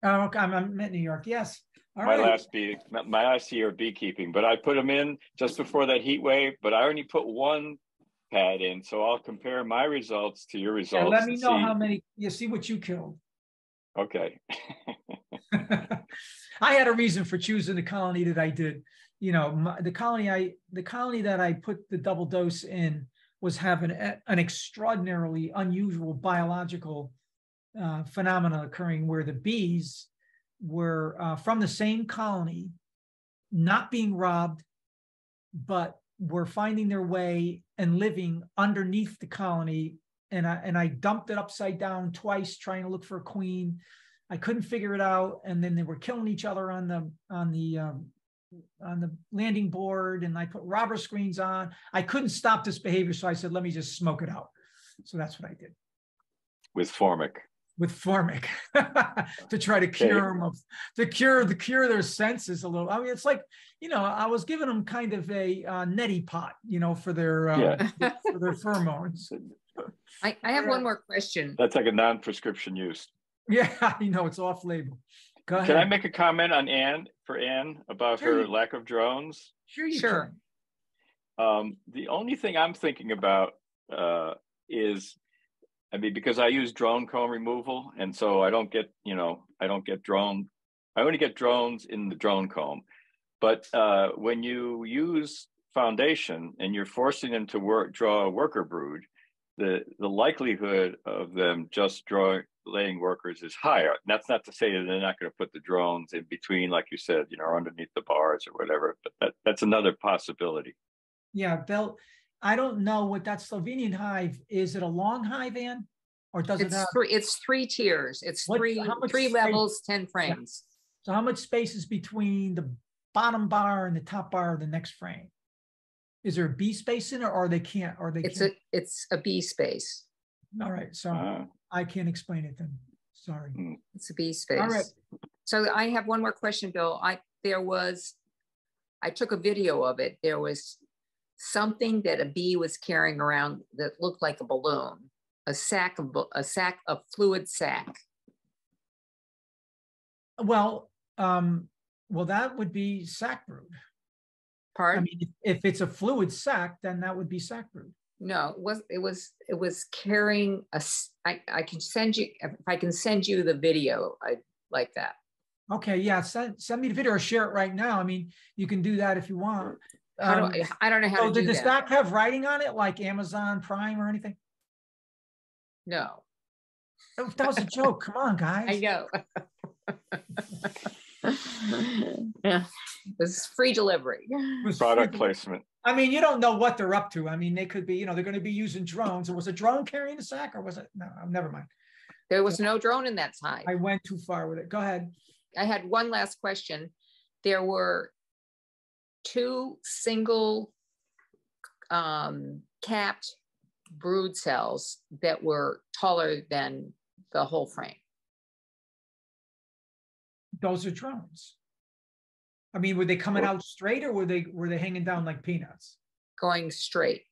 Oh, okay. I'm, I'm in New York, yes. All my, right. last bee, my last year of beekeeping, but I put them in just before that heat wave, but I only put one pad in, so I'll compare my results to your results. Yeah, let me know see. how many, you see what you killed. Okay. I had a reason for choosing the colony that I did. You know, my, the colony I the colony that I put the double dose in was having a, an extraordinarily unusual biological uh, phenomena occurring where the bees were uh, from the same colony, not being robbed, but were finding their way and living underneath the colony and I, and I dumped it upside down twice, trying to look for a queen. I couldn't figure it out. And then they were killing each other on the, on the, um, on the landing board. And I put robber screens on. I couldn't stop this behavior. So I said, let me just smoke it out. So that's what I did. With formic. With formic to try to cure okay. them of to cure the cure their senses a little. I mean, it's like, you know, I was giving them kind of a uh, neti pot, you know, for their uh, yeah. for their pheromones. I, I have yeah. one more question. That's like a non-prescription use. Yeah, you know, it's off-label. Go ahead. Can I make a comment on Anne for Anne about sure. her lack of drones? Sure, you sure. Can. Um, the only thing I'm thinking about uh, is. I mean, because I use drone comb removal, and so I don't get, you know, I don't get drone, I only get drones in the drone comb. But uh, when you use foundation and you're forcing them to work, draw a worker brood, the, the likelihood of them just drawing, laying workers is higher. And that's not to say that they're not going to put the drones in between, like you said, you know, underneath the bars or whatever, but that, that's another possibility. Yeah, Bill. I don't know what that Slovenian hive is. It a long hive, Anne, or does it's it? Have... Three, it's three tiers. It's what, three three space? levels, ten frames. Yeah. So how much space is between the bottom bar and the top bar of the next frame? Is there a bee space in it, or they can't? Or they? It's can't? a it's a bee space. All right, so uh, I can't explain it then. Sorry. It's a bee space. All right. So I have one more question, Bill. I there was, I took a video of it. There was. Something that a bee was carrying around that looked like a balloon, a sack of a sack of fluid sack. Well, um, well, that would be sack brood. Pardon? I mean, if it's a fluid sack, then that would be sack brood. No, it was it was it was carrying a. I, I can send you if I can send you the video. I like that. Okay, yeah, send send me the video or share it right now. I mean, you can do that if you want. Um, I, don't, I don't know how so to do that. Does that have writing on it, like Amazon Prime or anything? No. That, that was a joke. Come on, guys. I know. Yeah. This is free delivery. Product placement. I mean, you don't know what they're up to. I mean, they could be, you know, they're going to be using drones. And was a drone carrying a sack or was it? No, never mind. There was no drone in that hive. I went too far with it. Go ahead. I had one last question. There were... two single um, capped brood cells that were taller than the whole frame. Those are drones. I mean, were they coming out straight or were they were they hanging down like peanuts? Going straight.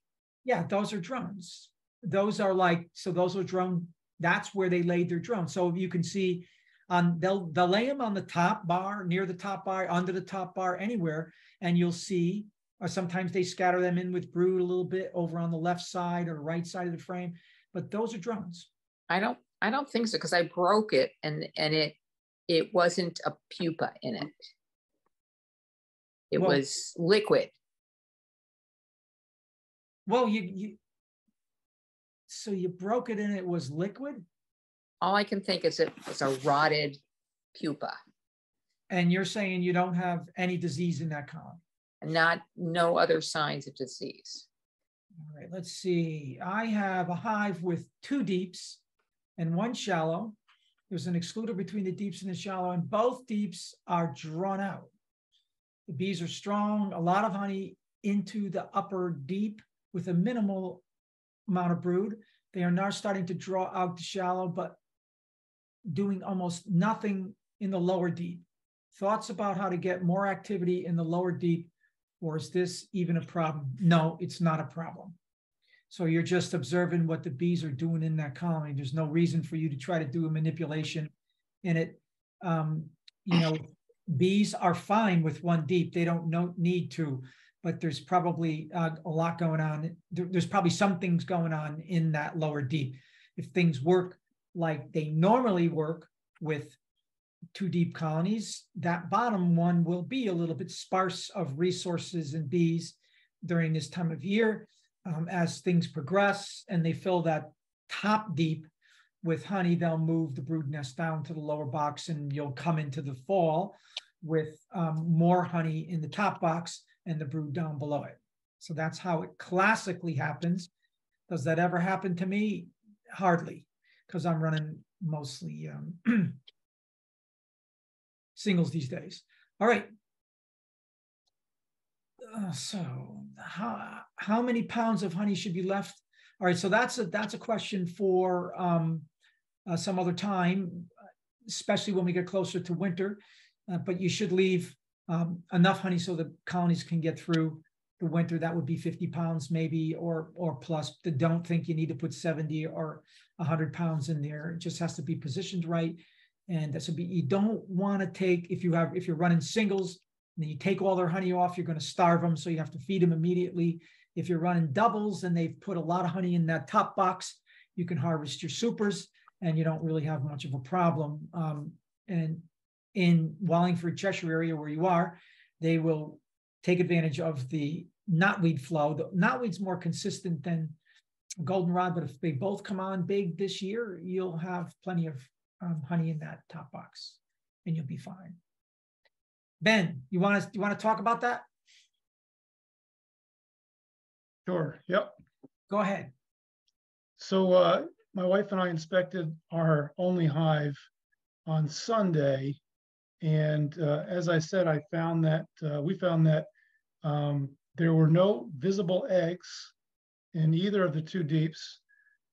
Yeah, those are drones. Those are like, so those are drone, that's where they laid their drones. So you can see Um, they'll, they'll lay them on the top bar, near the top bar, under the top bar, anywhere, and you'll see, or sometimes they scatter them in with brood a little bit over on the left side or right side of the frame, but those are drones. I don't, I don't think so, because I broke it and, and it, it wasn't a pupa in it. It well, was liquid. Well, you, you, so you broke it and it was liquid? All I can think is it was a rotted pupa. And you're saying you don't have any disease in that column? Not, no other signs of disease. All right, let's see. I have a hive with two deeps and one shallow. There's an excluder between the deeps and the shallow, and both deeps are drawn out. The bees are strong, a lot of honey into the upper deep with a minimal amount of brood. They are now starting to draw out the shallow, but doing almost nothing in the lower deep. Thoughts about how to get more activity in the lower deep, or is this even a problem? No, it's not a problem. So you're just observing what the bees are doing in that colony. There's no reason for you to try to do a manipulation in it. Um, you know, bees are fine with one deep. They don't no, need to, but there's probably uh, a lot going on. There, there's probably some things going on in that lower deep. If things work like they normally work with two deep colonies, that bottom one will be a little bit sparse of resources and bees during this time of year. Um, as things progress and they fill that top deep with honey, they'll move the brood nest down to the lower box, and you'll come into the fall with um, more honey in the top box and the brood down below it. So that's how it classically happens. Does that ever happen to me? hardly, because I'm running mostly um, singles these days. All right. Uh, so how, how many pounds of honey should be left? All right, so that's a, that's a question for um, uh, some other time, especially when we get closer to winter. Uh, but you should leave um, enough honey so the colonies can get through the winter. That would be fifty pounds maybe, or or plus. Don't think you need to put seventy or a hundred pounds in there. It just has to be positioned right. And that should be, you don't want to take, if you have, if you're running singles, and then you take all their honey off, you're going to starve them, so you have to feed them immediately. If you're running doubles and they've put a lot of honey in that top box, you can harvest your supers and you don't really have much of a problem. Um, and in Wallingford, Cheshire area where you are, they will take advantage of the knotweed flow. The knotweed's more consistent than goldenrod, but if they both come on big this year, you'll have plenty of um, honey in that top box and you'll be fine. Ben, you want to, you want to talk about that? Sure, yep. Go ahead. So uh, my wife and I inspected our only hive on Sunday. And uh, as I said, I found that, uh, we found that um, there were no visible eggs in either of the two deeps.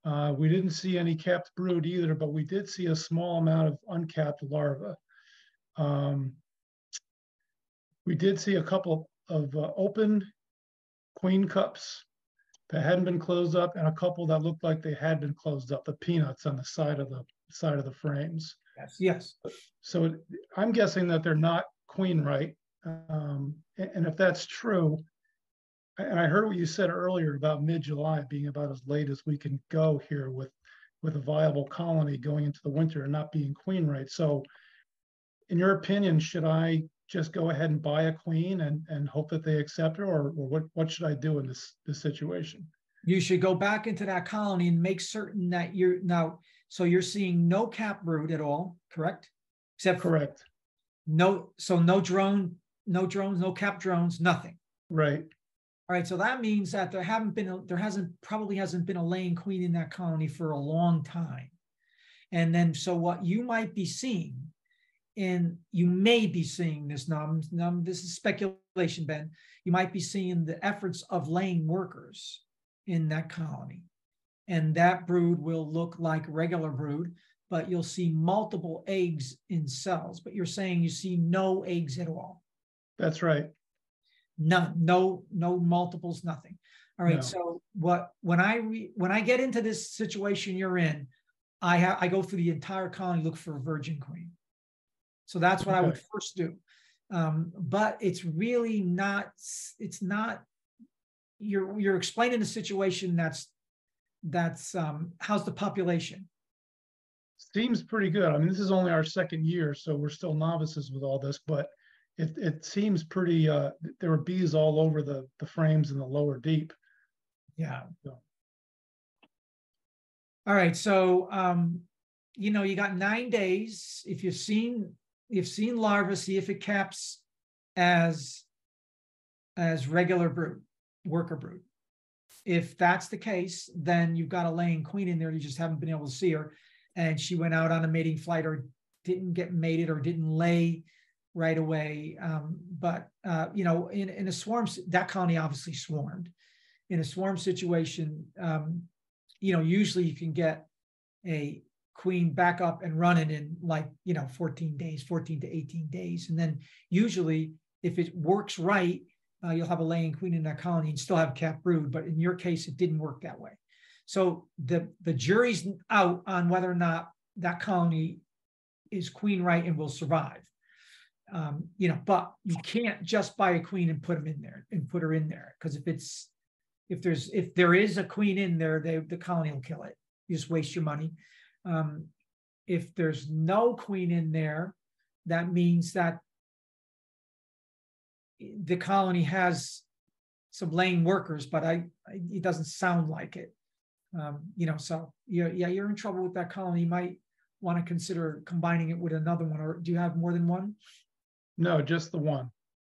Uh, we didn't see any capped brood either, but we did see a small amount of uncapped larvae. Um, we did see a couple of uh, open queen cups that hadn't been closed up, and a couple that looked like they had been closed up, the peanuts on the side of the side of the frames. Yes. Yes. So I'm guessing that they're not queen right. Um, and if that's true, and I heard what you said earlier about mid-July being about as late as we can go here with, with a viable colony going into the winter and not being queen right. So in your opinion, should I just go ahead and buy a queen and, and hope that they accept her, or, or what, what should I do in this, this situation? You should go back into that colony and make certain that you're now, so you're seeing no cap brood at all, correct? Except correct. For, no, so no drone, no drones, no cap drones, nothing. Right. All right. So that means that there haven't been, there hasn't, probably hasn't been a laying queen in that colony for a long time. And then, so what you might be seeing, and you may be seeing this, now, now this is speculation, Ben, you might be seeing the efforts of laying workers in that colony. And that brood will look like regular brood, but you'll see multiple eggs in cells. But you're saying you see no eggs at all. That's right. None, no, no multiples, nothing. All right. No. So what when I re, when I get into this situation you're in, I ha, I go through the entire colony, look for a virgin queen. So that's what okay. I would first do. Um, but it's really not, it's not, you're, you're explaining a situation that's, that's, um, how's the population? Seems pretty good. I mean, this is only our second year, so we're still novices with all this, but it, it seems pretty, uh, there were bees all over the, the frames in the lower deep. Yeah. So. All right. So, um, you know, you got nine days. If you've seen, You've seen larvae, see if it caps as, as regular brood, worker brood. If that's the case, then you've got a laying queen in there. You just haven't been able to see her. And she went out on a mating flight or didn't get mated or didn't lay right away. Um, but, uh, you know, in, in a swarm, that colony obviously swarmed. In a swarm situation, um, you know, usually you can get a queen back up and running in like, you know, fourteen days, fourteen to eighteen days. And then usually if it works right, uh, you'll have a laying queen in that colony and still have cap brood. But in your case, it didn't work that way. So the, the jury's out on whether or not that colony is queen right and will survive. Um, you know, but you can't just buy a queen and put them in there and put her in there. Because if it's, if there's, if there is a queen in there, they, the colony will kill it. You just waste your money. Um, if there's no queen in there, that means that the colony has some laying workers, but I, I it doesn't sound like it. Um, you know, so you're, yeah, you're in trouble with that colony. You might want to consider combining it with another one, or do you have more than one? No, just the one.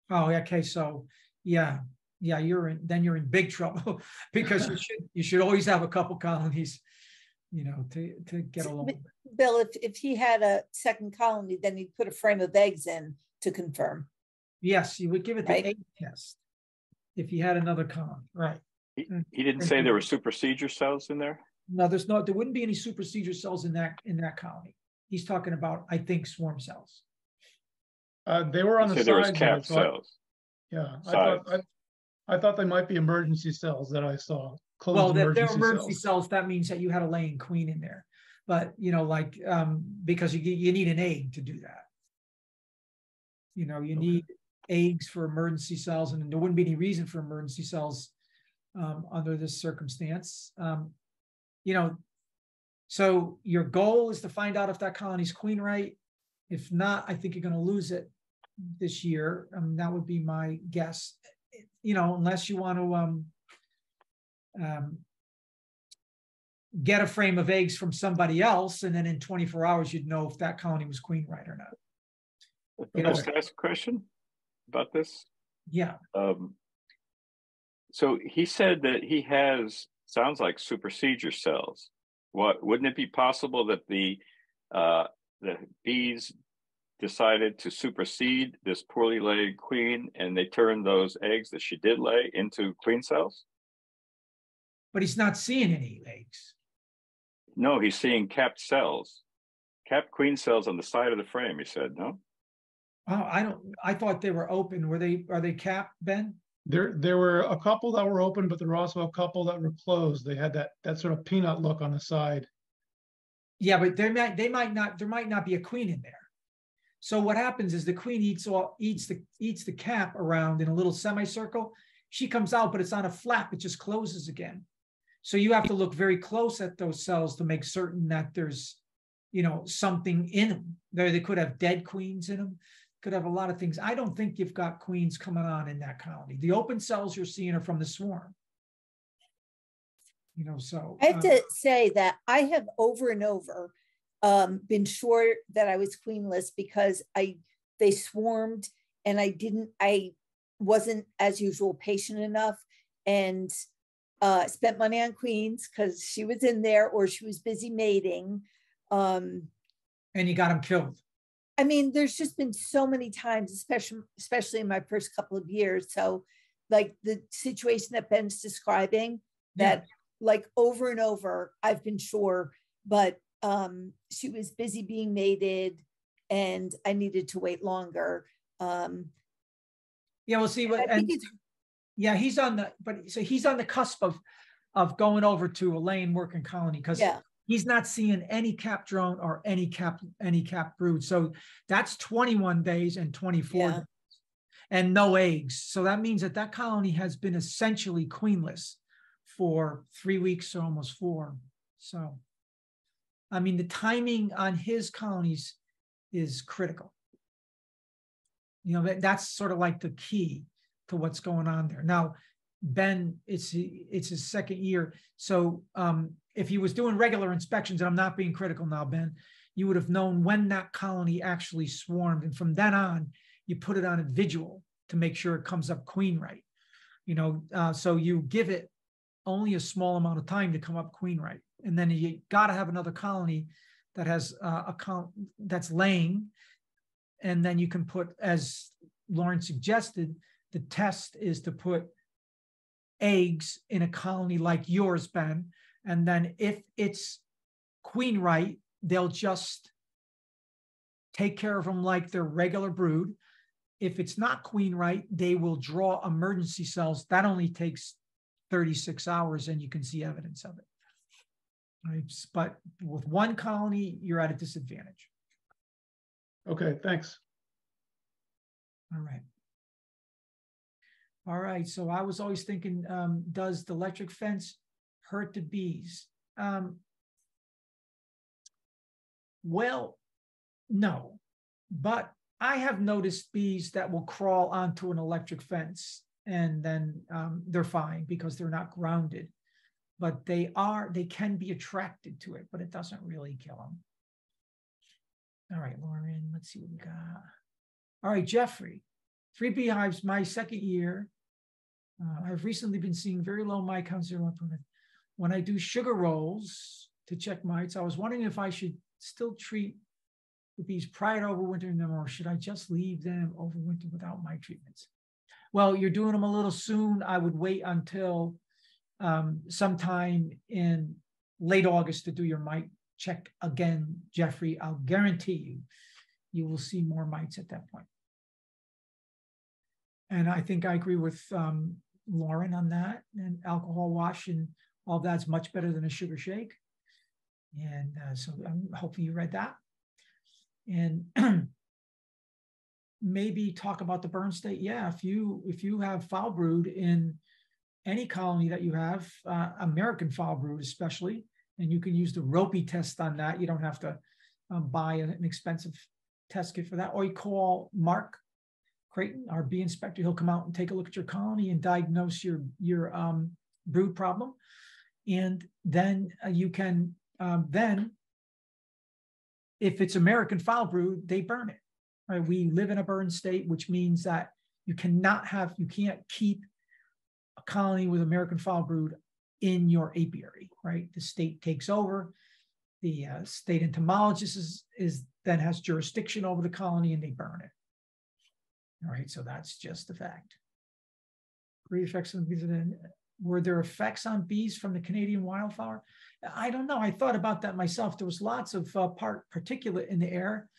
Oh, okay. So yeah, yeah, you're in, then you're in big trouble because you should, you should always have a couple colonies. you know, to, to get along. Bill, if, if he had a second colony, then he'd put a frame of eggs in to confirm. Yes, you would give it the right? egg test if he had another colony, right. He, he didn't say there were supersedure cells in there? No, there's not. There wouldn't be any supersedure cells in that in that colony. He's talking about, I think, swarm cells. Uh, they were on he the side. There calf thought, cells. Yeah, I thought, I, I thought they might be emergency cells that I saw. Closed well, if they're emergency cells. cells, that means that you had a laying queen in there. But, you know, like, um, because you, you need an egg to do that. You know, you okay. need eggs for emergency cells, and there wouldn't be any reason for emergency cells um, under this circumstance. Um, you know, so your goal is to find out if that colony's queen right. If not, I think you're going to lose it this year. Um, that would be my guess. You know, unless you want to um, um, get a frame of eggs from somebody else, and then in twenty-four hours, you'd know if that colony was queen right or not. Can I just ask a question about this? Yeah. Um, so he said that he has, sounds like supersedure cells. What, wouldn't it be possible that the, uh, the bees decided to supersede this poorly laid queen, and they turned those eggs that she did lay into queen cells? But he's not seeing any eggs. No, he's seeing capped cells, capped queen cells on the side of the frame. He said, no. Oh, I don't. I thought they were open. Were they? Are they capped, Ben? There, there were a couple that were open, but there were also a couple that were closed. They had that that sort of peanut look on the side. Yeah, but they might. They might not. There might not be a queen in there. So what happens is the queen eats all eats the eats the cap around in a little semicircle. She comes out, but it's on a flap. It just closes again. So you have to look very close at those cells to make certain that there's, you know, something in them. They, they could have dead queens in them, could have a lot of things. I don't think you've got queens coming on in that colony. The open cells you're seeing are from the swarm. You know, so. I have uh, to say that I have over and over um, been sure that I was queenless because I they swarmed and I didn't, I wasn't as usual patient enough, and Uh, spent money on queens because she was in there or she was busy mating. Um, and you got them killed. I mean, there's just been so many times, especially, especially in my first couple of years. So like the situation that Ben's describing, that yeah. like over and over, I've been sure, but um, she was busy being mated and I needed to wait longer. Um, yeah, we'll see what... I think it's Yeah, he's on the but so he's on the cusp of of going over to a laying working colony because yeah. he's not seeing any cap drone or any cap any cap brood. So that's twenty-one days and twenty-four yeah. days and no eggs. So that means that that colony has been essentially queenless for three weeks or almost four. So, I mean, the timing on his colonies is critical. You know, that, that's sort of like the key to what's going on there. Now, Ben, it's it's his second year. So um, if he was doing regular inspections, and I'm not being critical now, Ben, you would have known when that colony actually swarmed. And from then on, you put it on a vigil to make sure it comes up queen right. You know, uh, so you give it only a small amount of time to come up queen right. And then you got to have another colony that has uh, a col- that's laying. And then you can put, as Lauren suggested, the test is to put eggs in a colony like yours, Ben, and then if it's queen right, they'll just take care of them like their regular brood. If it's not queen right, they will draw emergency cells. That only takes thirty-six hours, and you can see evidence of it. Right? But with one colony, you're at a disadvantage. Okay, thanks. All right. All right, so I was always thinking, um, does the electric fence hurt the bees? Um, well, no, but I have noticed bees that will crawl onto an electric fence and then um, they're fine because they're not grounded, but they are, they can be attracted to it, but it doesn't really kill them. All right, Lauren, let's see what we got. All right, Jeffrey. Three beehives, my second year. Uh, I've recently been seeing very low my count zero. When I do sugar rolls, to check mites. I was wondering if I should still treat the bees prior to overwintering them, or should I just leave them overwinter without mite treatments? Well, you're doing them a little soon. I would wait until um, sometime in late August to do your mite check again, Jeffrey. I'll guarantee you, you will see more mites at that point. And I think I agree with um, Lauren on that. And alcohol wash and all that's much better than a sugar shake. And uh, so I'm hoping you read that. And maybe talk about the burn state. Yeah, if you if you have foul brood in any colony that you have, uh, American foul brood especially, and you can use the ropey test on that. You don't have to um, buy an expensive test kit for that. Or you call Mark Creighton, our bee inspector. He'll come out and take a look at your colony and diagnose your your um, brood problem, and then uh, you can um, then, if it's American foul brood, they burn it. Right? We live in a burn state, which means that you cannot have, you can't keep a colony with American foul brood in your apiary, right? The state takes over. The uh, state entomologist is, is then has jurisdiction over the colony and they burn it. All right, so that's just a fact. Three effects on bees. Were there effects on bees from the Canadian wildfire? I don't know. I thought about that myself. There was lots of uh, part particulate in the air.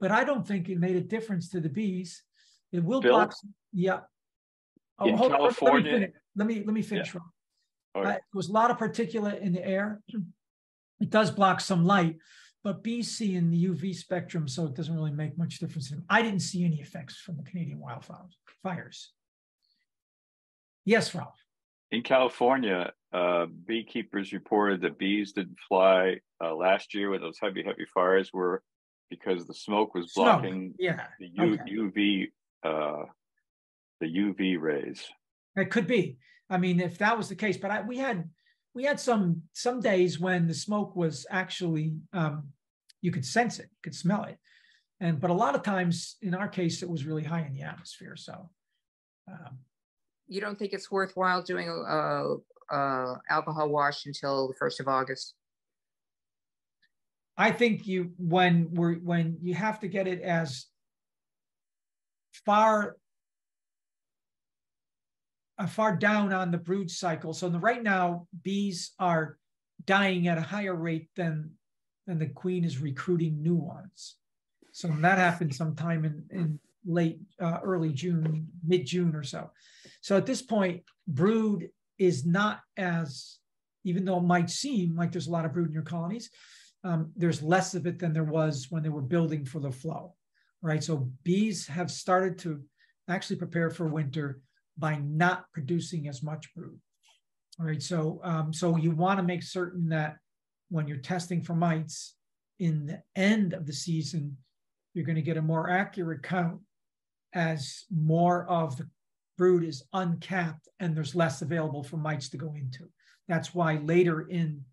But I don't think it made a difference to the bees. It will Bill, block. Yeah. Oh, in hold California. On. Let me, let me, let me finish. Yeah. Right. Uh, there was a lot of particulate in the air. It does block some light, but bees see in the U V spectrum, so it doesn't really make much difference to them. I didn't see any effects from the Canadian wildfires. Fires. Yes, Ralph. In California, uh, beekeepers reported that bees didn't fly uh, last year when those heavy, heavy fires were, because the smoke was blocking smoke. Yeah. the U okay. U V, uh, the U V rays. It could be. I mean, if that was the case, but I, we had we had some some days when the smoke was actually um, you could sense it, you could smell it, and but a lot of times in our case, it was really high in the atmosphere. So, um, you don't think it's worthwhile doing a, a alcohol wash until the first of August? I think you when we're when you have to get it as far uh, far down on the brood cycle. So the, right now bees are dying at a higher rate than than the queen is recruiting new ones. So when that happens sometime in, in late uh, early June, mid June or so. So at this point, brood is not as, even though it might seem like there's a lot of brood in your colonies. Um, there's less of it than there was when they were building for the flow, right? So bees have started to actually prepare for winter by not producing as much brood, all right? So, um, so you want to make certain that when you're testing for mites in the end of the season, you're going to get a more accurate count as more of the brood is uncapped and there's less available for mites to go into. That's why later in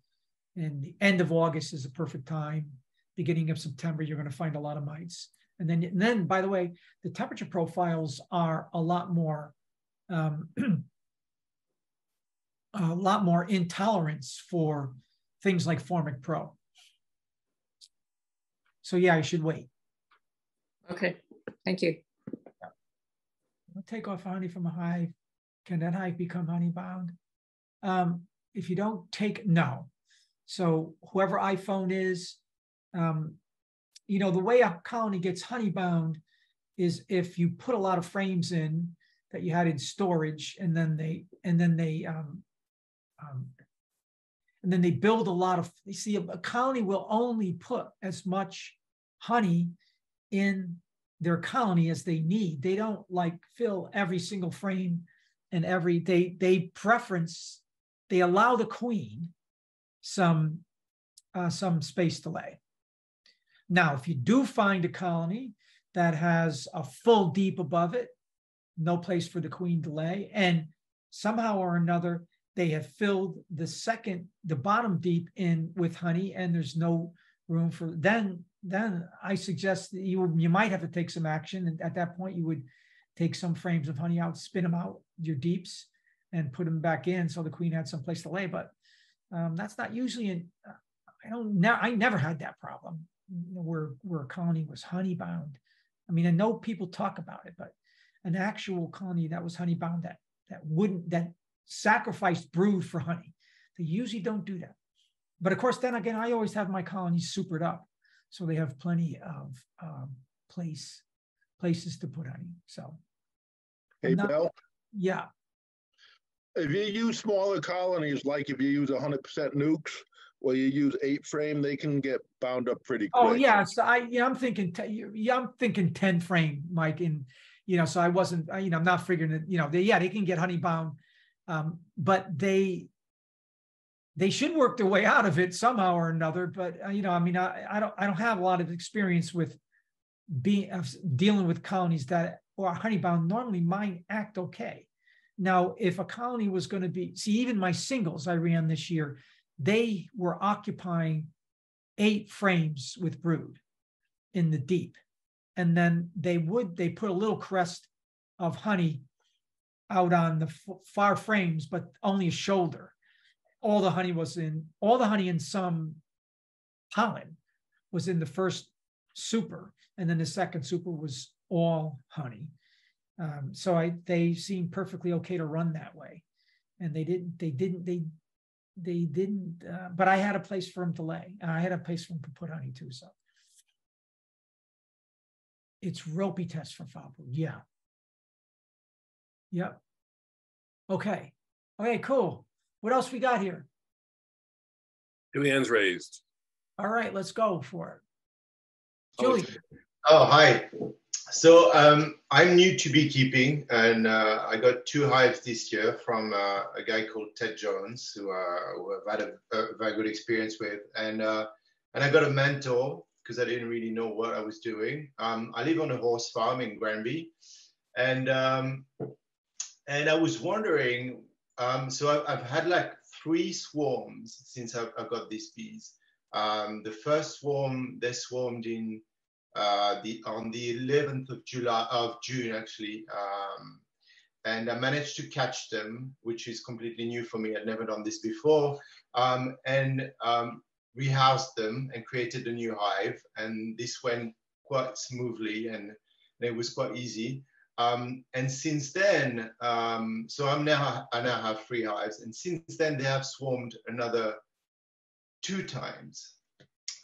And the end of August is a perfect time. Beginning of September, you're going to find a lot of mites. And then, and then by the way, the temperature profiles are a lot more, um, a lot more intolerance for things like Formic Pro. So yeah, I should wait. Okay, thank you. I'll take off honey from a hive. Can that hive become honey-bound? Um, if you don't take, no. So whoever iPhone is, um, you know, the way a colony gets honeybound is if you put a lot of frames in that you had in storage, and then they and then they um, um, and then they build a lot of. You see, a, a colony will only put as much honey in their colony as they need. They don't like fill every single frame and every they they preference. They allow the queen some uh, some space to lay. Now, if you do find a colony that has a full deep above it, no place for the queen to lay, and somehow or another, they have filled the second, the bottom deep in with honey, and there's no room for, then, then I suggest that you, you might have to take some action. And at that point, you would take some frames of honey out, spin them out, your deeps, and put them back in so the queen had some place to lay. But Um, that's not usually, an, uh, I don't know, I never had that problem where, where a colony was honey-bound. I mean, I know people talk about it, but an actual colony that was honey-bound that, that wouldn't, that sacrificed brood for honey. They usually don't do that. But of course, then again, I always have my colonies supered up. So they have plenty of um, place, places to put honey. So. Hey, not, Bill? Yeah. If you use smaller colonies, like if you use one hundred percent nukes, or you use eight frame, they can get bound up pretty quick. Oh yeah, so I, yeah, I'm thinking, yeah, I'm thinking ten frame, Mike, and you know, so I wasn't, I, you know, I'm not figuring it. You know, they, yeah, they can get honey bound, um, but they, they should work their way out of it somehow or another. But uh, you know, I mean, I, I don't, I don't have a lot of experience with being uh, dealing with colonies that are honey bound. Normally, mine act okay. Now, if a colony was going to be, see, even my singles I ran this year, they were occupying eight frames with brood in the deep. And then they would, they put a little crest of honey out on the far frames, but only a shoulder. All the honey was in, all the honey in some pollen was in the first super. And then the second super was all honey. Um, so I, they seemed perfectly okay to run that way, and they didn't. They didn't. They they didn't. Uh, but I had a place for them to lay. And I had a place for them to put honey too. So it's ropey test for foulbrood. Yeah. Yep. Okay. Okay. Cool. What else we got here? Two hands raised. All right. Let's go for it. Julie. Oh, hi. So um, I'm new to beekeeping, and uh, I got two hives this year from uh, a guy called Ted Jones, who, uh, who I've had a, a very good experience with, and uh, and I got a mentor because I didn't really know what I was doing. Um, I live on a horse farm in Granby, and um, and I was wondering. Um, so I've, I've had like three swarms since I've, I've got these bees. Um, the first swarm, they swarmed in. Uh, the, on the eleventh of July of June, actually, um, and I managed to catch them, which is completely new for me. I'd never done this before, um, and um, rehoused them and created a new hive. And this went quite smoothly, and it was quite easy. Um, and since then, um, so I'm now I now have three hives, and since then they have swarmed another two times.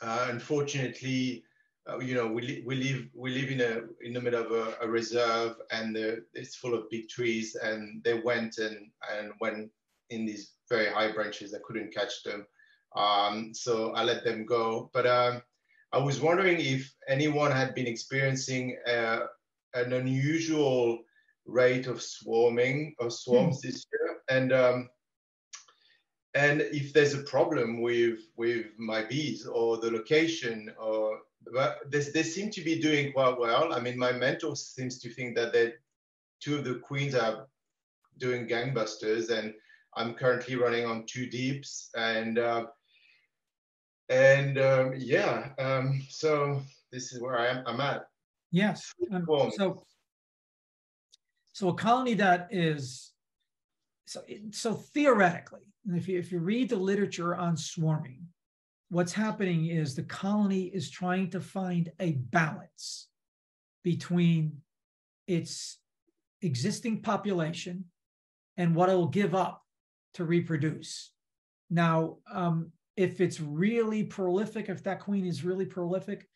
Uh, unfortunately. Uh, you know, we we live we live in a in the middle of a, a reserve, and the, it's full of big trees. And they went and and went in these very high branches. I couldn't catch them, um, so I let them go. But uh, I was wondering if anyone had been experiencing uh, an unusual rate of swarming or swarms mm. this year, and um, and if there's a problem with with my bees or the location or But they, they seem to be doing quite well. I mean, my mentor seems to think that they, two of the queens are doing gangbusters, and I'm currently running on two deeps. And uh, and um, yeah, um, so this is where I am, I'm at. Yes. Um, so, so a colony that is so so theoretically, if you if you read the literature on swarming. What's happening is the colony is trying to find a balance between its existing population and what it will give up to reproduce. Now, um, if it's really prolific, if that queen is really prolific,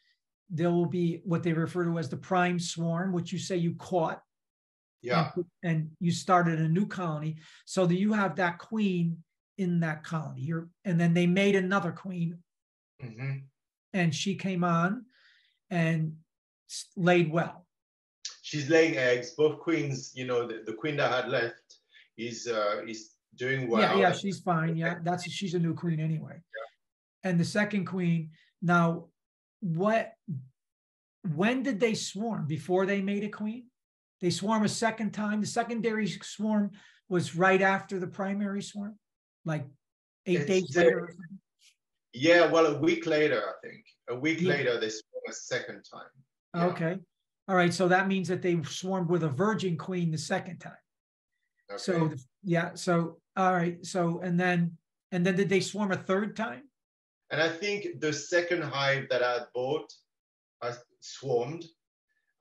there will be what they refer to as the prime swarm, which you say you caught. Yeah. And, and you started a new colony so that you have that queen in that colony. You're, and then they made another queen. Mm-hmm. And she came on and laid well. She's laying eggs. Both queens, you know, the, the queen that had left is uh, is doing well. Yeah, yeah, she's fine. Yeah, that's she's a new queen anyway. Yeah. And the second queen. Now, what? When did they swarm? Before they made a queen? They swarm a second time. The secondary swarm was right after the primary swarm. Like eight it's days later? Or something? Yeah, well, a week later, I think. A week yeah. later, they swarmed a second time. Yeah. Okay. All right, so that means that they swarmed with a virgin queen the second time. Okay. So, yeah, so, all right, so, and then, And then did they swarm a third time? And I think the second hive that I bought, I swarmed.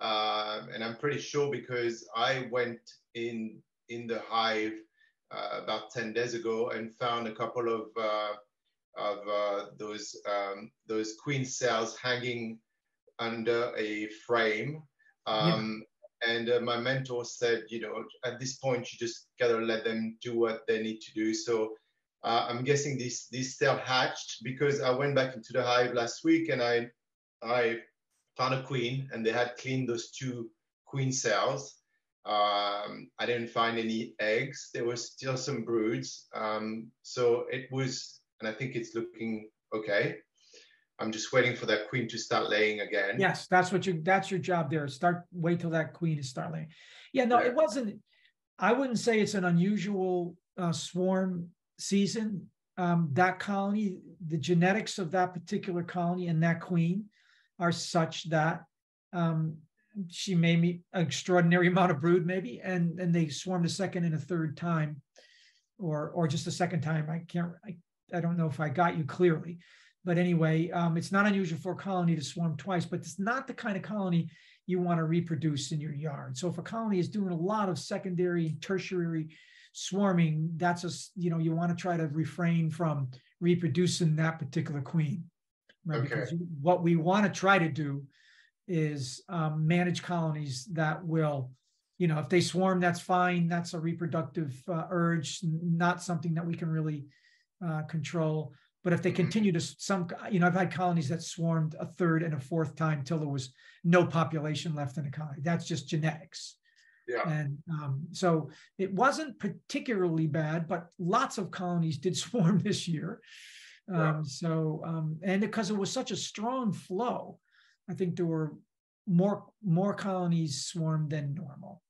Um, and I'm pretty sure because I went in in the hive uh, about ten days ago and found a couple of uh, of uh, those um, those queen cells hanging under a frame. Um, yeah. And uh, my mentor said, you know, at this point, you just gotta let them do what they need to do. So uh, I'm guessing these these cells hatched, because I went back into the hive last week and I I. found a queen, and they had cleaned those two queen cells. Um, I didn't find any eggs. There was still some broods. Um, so it was, and I think it's looking okay. I'm just waiting for that queen to start laying again. Yes, that's what you, that's your job there. Start, wait till that queen is start laying. Yeah, no, yeah. It wasn't, I wouldn't say it's an unusual uh, swarm season. Um, that colony, the genetics of that particular colony and that queen are such that um, she made me an extraordinary amount of brood, maybe, and and they swarmed a second and a third time, or or just a second time. I can't, I, I don't know if I got you clearly, but anyway, um, it's not unusual for a colony to swarm twice, but it's not the kind of colony you want to reproduce in your yard. So if a colony is doing a lot of secondary, tertiary swarming, that's a, you know, you want to try to refrain from reproducing that particular queen. Right, okay. Because what we want to try to do is um, manage colonies that will, you know, if they swarm, that's fine. That's a reproductive uh, urge, not something that we can really uh, control. But if they continue to some, you know, I've had colonies that swarmed a third and a fourth time till there was no population left in a colony. That's just genetics. Yeah. And um, so it wasn't particularly bad, but lots of colonies did swarm this year. Um, so, um, and because it was such a strong flow, I think there were more, more colonies swarmed than normal.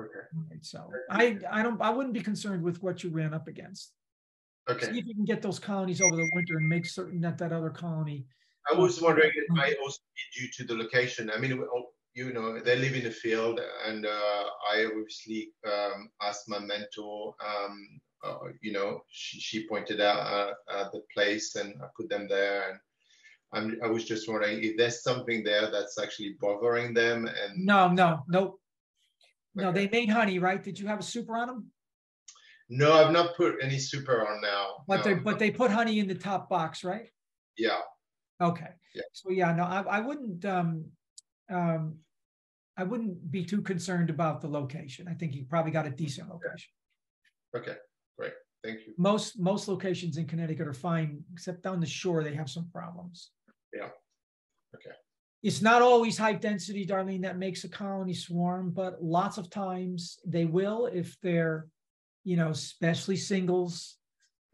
Okay. Right, so I, I don't, I wouldn't be concerned with what you ran up against. Okay. See if you can get those colonies over the winter and make certain that that other colony. I was wondering, it might also be due to the location. I mean, you know, they live in the field, and, uh, I obviously, um, asked my mentor, um, Uh, you know, she, she pointed out uh, uh, the place, and I put them there. And I'm, I was just wondering if there's something there that's actually bothering them. And no, no, no, okay. No. They made honey, right? Did you have a super on them? No, I've not put any super on now. But no. they, but they put honey in the top box, right? Yeah. Okay. Yeah. So yeah, no, I, I wouldn't, um, um, I wouldn't be too concerned about the location. I think you probably got a decent location. Okay. Okay. Right. Thank you. Most most locations in Connecticut are fine, except down the shore they have some problems. Yeah. Okay. It's not always high density, Darlene, that makes a colony swarm, but lots of times they will if they're, you know, especially singles.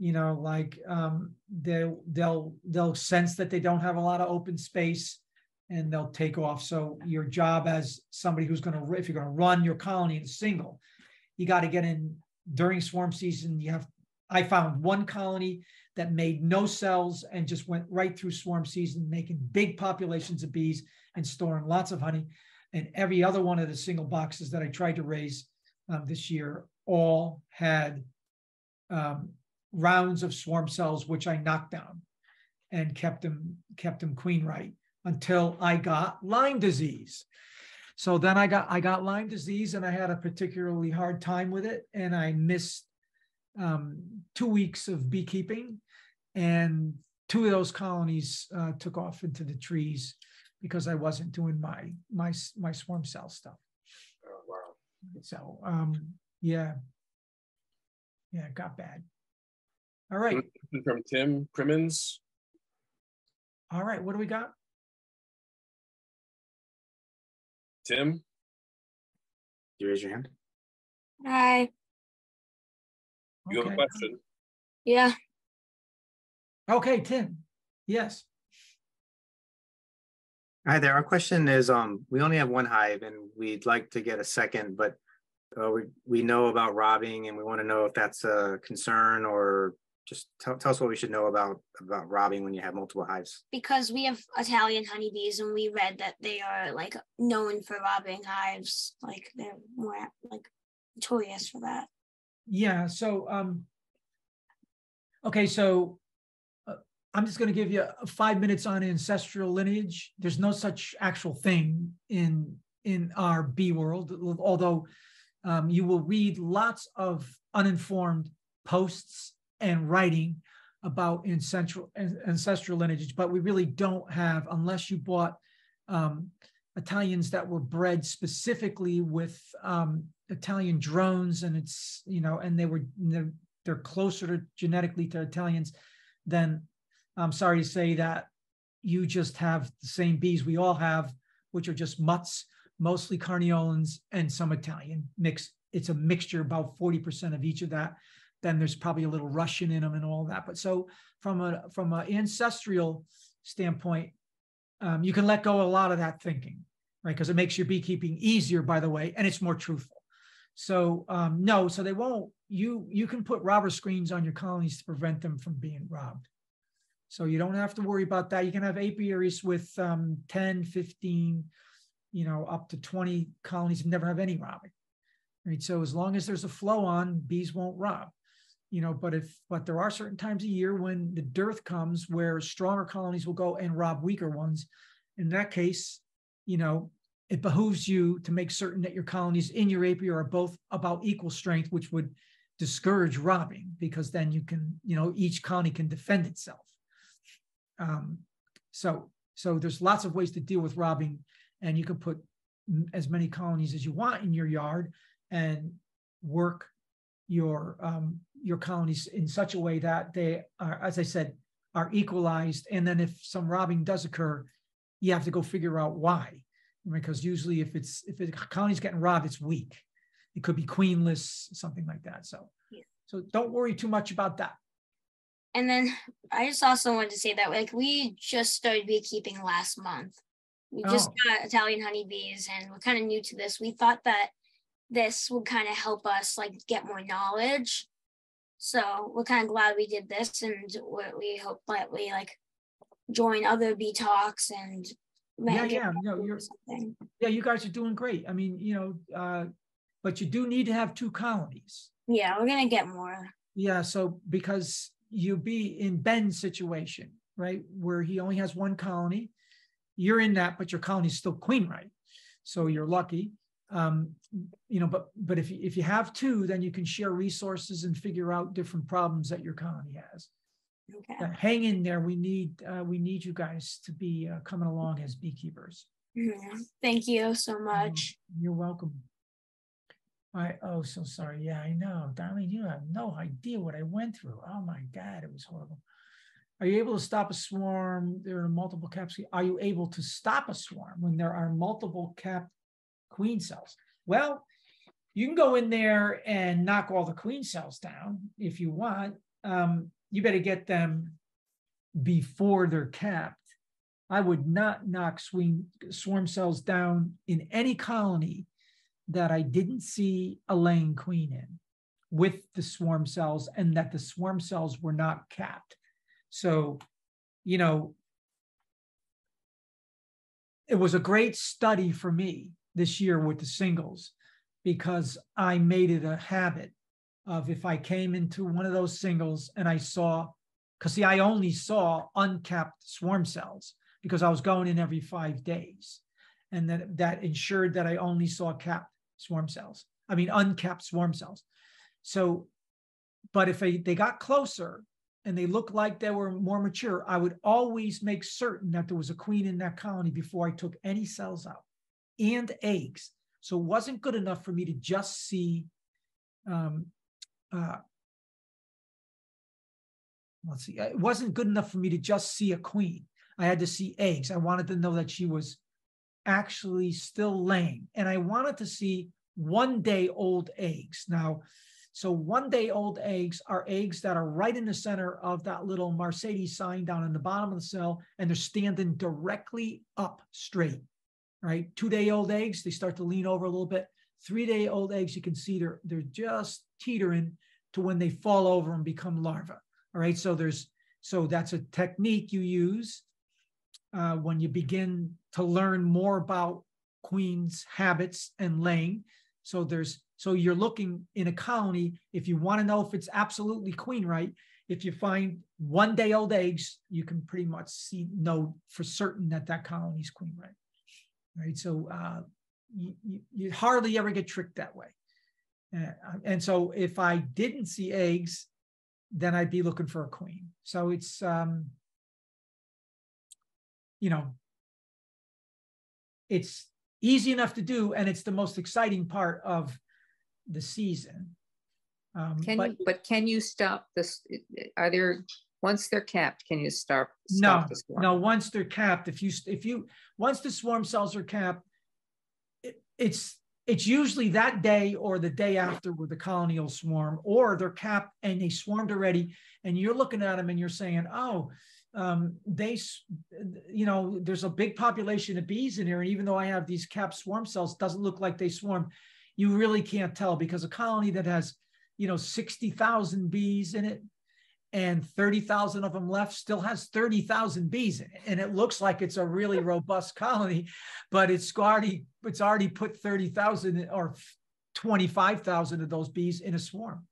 You know, like um, they they'll they'll sense that they don't have a lot of open space, and they'll take off. So your job as somebody who's going to, if you're going to run your colony in a single, you got to get in. During swarm season, you have, I found one colony that made no cells and just went right through swarm season, making big populations of bees and storing lots of honey. And every other one of the single boxes that I tried to raise um, this year all had um, rounds of swarm cells, which I knocked down and kept them, kept them queen right until I got Lyme disease. So then I got I got Lyme disease, and I had a particularly hard time with it, and I missed um, two weeks of beekeeping, and two of those colonies uh, took off into the trees because I wasn't doing my my my swarm cell stuff. Oh, wow! So um, yeah, yeah, it got bad. All right. From Tim Crimmins. All right, what do we got? Tim? You raise your hand. Hi. You okay. Have a question? Yeah. Okay, Tim. Yes. Hi there. Our question is, um, we only have one hive, and we'd like to get a second, but uh, we, we know about robbing, and we want to know if that's a concern, or just tell, tell us what we should know about, about robbing when you have multiple hives. Because we have Italian honeybees, and we read that they are like known for robbing hives. Like they're more like notorious for that. Yeah. So um, Okay, so uh, I'm just going to give you five minutes on ancestral lineage. There's no such actual thing in in our bee world, although um, you will read lots of uninformed posts and writing about ancestral ancestral lineage, but we really don't have, unless you bought um, Italians that were bred specifically with um, Italian drones, and it's, you know, and they were, they're, they're closer to genetically to Italians than, I'm sorry to say that you just have the same bees we all have, which are just mutts, mostly Carniolans and some Italian mix. It's a mixture, about forty percent of each of that. Then there's probably a little Russian in them and all that. But so from a, from an ancestral standpoint, Um, you can let go of a lot of that thinking, right? Because it makes your beekeeping easier, by the way, and it's more truthful. So um, no, so they won't, you, you can put robber screens on your colonies to prevent them from being robbed. So you don't have to worry about that. You can have apiaries with um, ten, fifteen, you know, up to twenty colonies and never have any robbing, right? So as long as there's a flow on, bees won't rob. You know, but if, but there are certain times a year when the dearth comes where stronger colonies will go and rob weaker ones. In that case, you know, it behooves you to make certain that your colonies in your apiary are both about equal strength, which would discourage robbing, because then you can, you know, each colony can defend itself. Um, so, so there's lots of ways to deal with robbing, and you can put as many colonies as you want in your yard and work your um, your colonies in such a way that they are, as I said, are equalized. And then if some robbing does occur, you have to go figure out why. Because usually if it's, if a colony's getting robbed, it's weak. It could be queenless, something like that. So, yeah. So don't worry too much about that. And then I just also wanted to say that, like, we just started beekeeping last month. We oh. just got Italian honeybees, and we're kind of new to this. We thought that this would kind of help us, like, get more knowledge. So we're kind of glad we did this, and we hope that we, like, join other Bee Talks and yeah, yeah, no, you're, something. Yeah, you guys are doing great. I mean, you know, uh, but you do need to have two colonies. Yeah, we're gonna get more. Yeah, so because you'll be in Ben's situation, right, where he only has one colony. You're in that, but your colony's still queen, right? So you're lucky. Um, you know, but, but if, if you have two, then you can share resources and figure out different problems that your colony has. Okay. Uh, hang in there. We need, uh, we need you guys to be uh, coming along as beekeepers. Mm-hmm. Thank you so much. Um, you're welcome. I, oh, so sorry. Yeah, I know. Darlene, you have no idea what I went through. Oh my God, it was horrible. Are you able to stop a swarm? There are multiple caps. Are you able to stop a swarm when there are multiple cap queen cells? Well, you can go in there and knock all the queen cells down if you want. Um, you better get them before they're capped. I would not knock swing, swarm cells down in any colony that I didn't see a laying queen in with the swarm cells, and that the swarm cells were not capped. So, you know, it was a great study for me this year with the singles, because I made it a habit of, if I came into one of those singles and I saw, because see, I only saw uncapped swarm cells because I was going in every five days. And that, that ensured that I only saw capped swarm cells. I mean, uncapped swarm cells. So, but if I, they got closer and they looked like they were more mature, I would always make certain that there was a queen in that colony before I took any cells out. And eggs. So it wasn't good enough for me to just see, um, uh, let's see, it wasn't good enough for me to just see a queen. I had to see eggs. I wanted to know that she was actually still laying. And I wanted to see one day old eggs. Now, so one day old eggs are eggs that are right in the center of that little Mercedes sign down in the bottom of the cell, and they're standing directly up straight. Right, two-day-old eggs, they start to lean over a little bit. Three-day-old eggs, you can see they're they're just teetering to when they fall over and become larvae. All right, so there's so that's a technique you use uh, when you begin to learn more about queens' habits and laying. So there's so you're looking in a colony if you want to know if it's absolutely queen right. if you find one day old eggs, you can pretty much see, know for certain that that colony's queen right. Right, so uh, you, you, you hardly ever get tricked that way. Uh, and so if I didn't see eggs, then I'd be looking for a queen. So it's, um, you know, it's easy enough to do, and it's the most exciting part of the season. Um, can but, you, but can you stop this? Are there, once they're capped, can you stop, stop no, the swarm? No, once they're capped, if you, if you, once the swarm cells are capped, it, it's, it's usually that day or the day after with the colonial swarm, or they're capped and they swarmed already, and you're looking at them and you're saying, oh, um, they, you know, there's a big population of bees in here, and even though I have these capped swarm cells, doesn't look like they swarmed. You really can't tell, because a colony that has, you know, sixty thousand bees in it and thirty thousand of them left still has thirty thousand bees in it. And it looks like it's a really robust colony, but it's already, it's already put thirty thousand or twenty-five thousand of those bees in a swarm,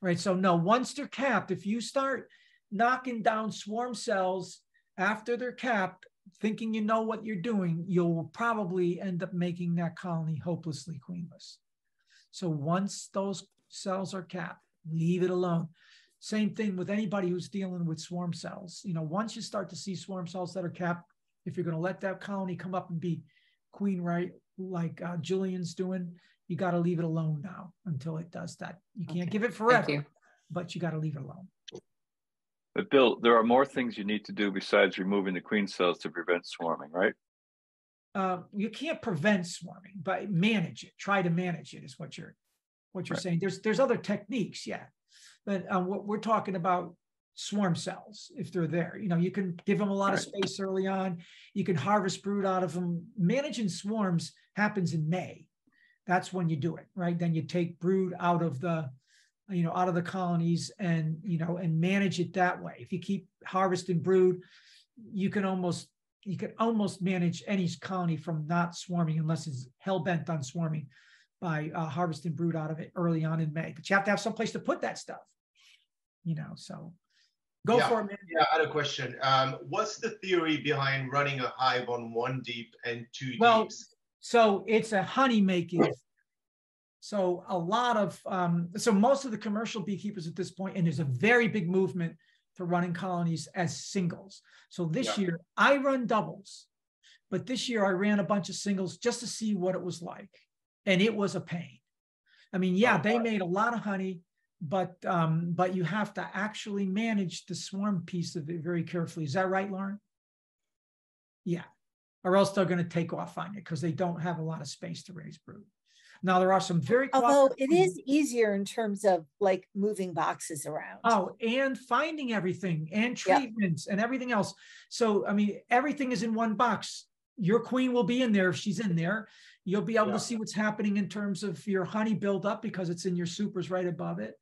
right? So no, once they're capped, if you start knocking down swarm cells after they're capped, thinking you know what you're doing, you'll probably end up making that colony hopelessly queenless. So once those cells are capped, leave it alone. Same thing with anybody who's dealing with swarm cells. You know, once you start to see swarm cells that are capped, if you're going to let that colony come up and be queen right, like uh, Julian's doing, you got to leave it alone now until it does that. You can't okay. give it forever, you. but you got to leave it alone. But Bill, there are more things you need to do besides removing the queen cells to prevent swarming, right? Uh, you can't prevent swarming, but manage it. Try to manage it is what you're what you're right. saying. There's there's other techniques, yeah. But uh, we're talking about swarm cells, if they're there. You know, you can give them a lot right. of space early on. You can harvest brood out of them. Managing swarms happens in May. That's when you do it, right? Then you take brood out of the, you know, out of the colonies and, you know, and manage it that way. If you keep harvesting brood, you can almost, you can almost manage any colony from not swarming, unless it's hell-bent on swarming, by uh, harvesting brood out of it early on in May. But you have to have someplace to put that stuff. You know, so go yeah. for it, man. Yeah, I had a question. Um, what's the theory behind running a hive on one deep and two well, deeps? So it's a honey making. So a lot of, um, so most of the commercial beekeepers at this point, and there's a very big movement to running colonies as singles. So this yeah. year I run doubles, but this year I ran a bunch of singles just to see what it was like. And it was a pain. I mean, yeah, they made a lot of honey, but um, but you have to actually manage the swarm piece of it very carefully. Is that right, Lauren? Yeah, or else they're going to take off on you because they don't have a lot of space to raise brood. Now, there are some very- Although it is easier in terms of like moving boxes around. Oh, and finding everything and treatments yep. and everything else. So, I mean, everything is in one box. Your queen will be in there if she's in there. You'll be able yeah. to see what's happening in terms of your honey buildup because it's in your supers right above it.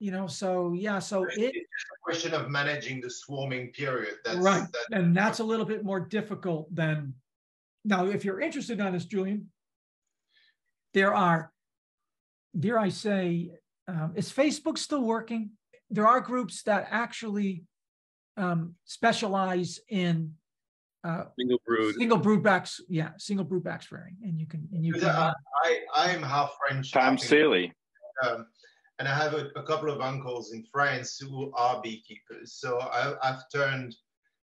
You know, so yeah, so it's it, a question of managing the swarming period. That's, right, that's, and that's a little bit more difficult than, now if you're interested on this, Julian, there are, dare I say, um, is Facebook still working? There are groups that actually um, specialize in Uh, single brood, single brood backs, yeah, single brood backs rearing, and you can. And you can uh, I I am half French. Tom Seeley, um, and I have a, a couple of uncles in France who are beekeepers, so I, I've turned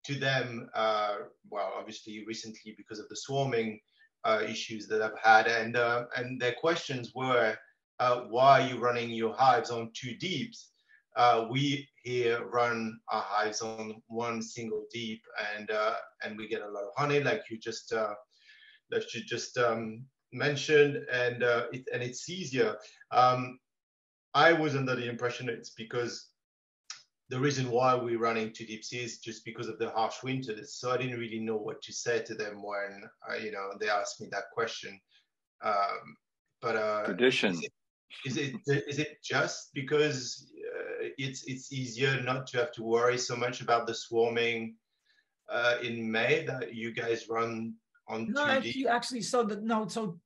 to them. Uh, well, obviously recently because of the swarming uh, issues that I've had, and uh, and their questions were, uh, why are you running your hives on two deeps? Uh, we here run our hives on one single deep, and uh, and we get a lot of honey, like you just uh, that you just um, mentioned, and uh, it, and it's easier. Um, I was under the impression it's because the reason why we're running two deeps is just because of the harsh winters. So I didn't really know what to say to them when uh, you know they asked me that question. Um, but uh, tradition. Is it is it just because uh, it's it's easier not to have to worry so much about the swarming uh, in May that you guys run on? No, actually, actually, so the, no, so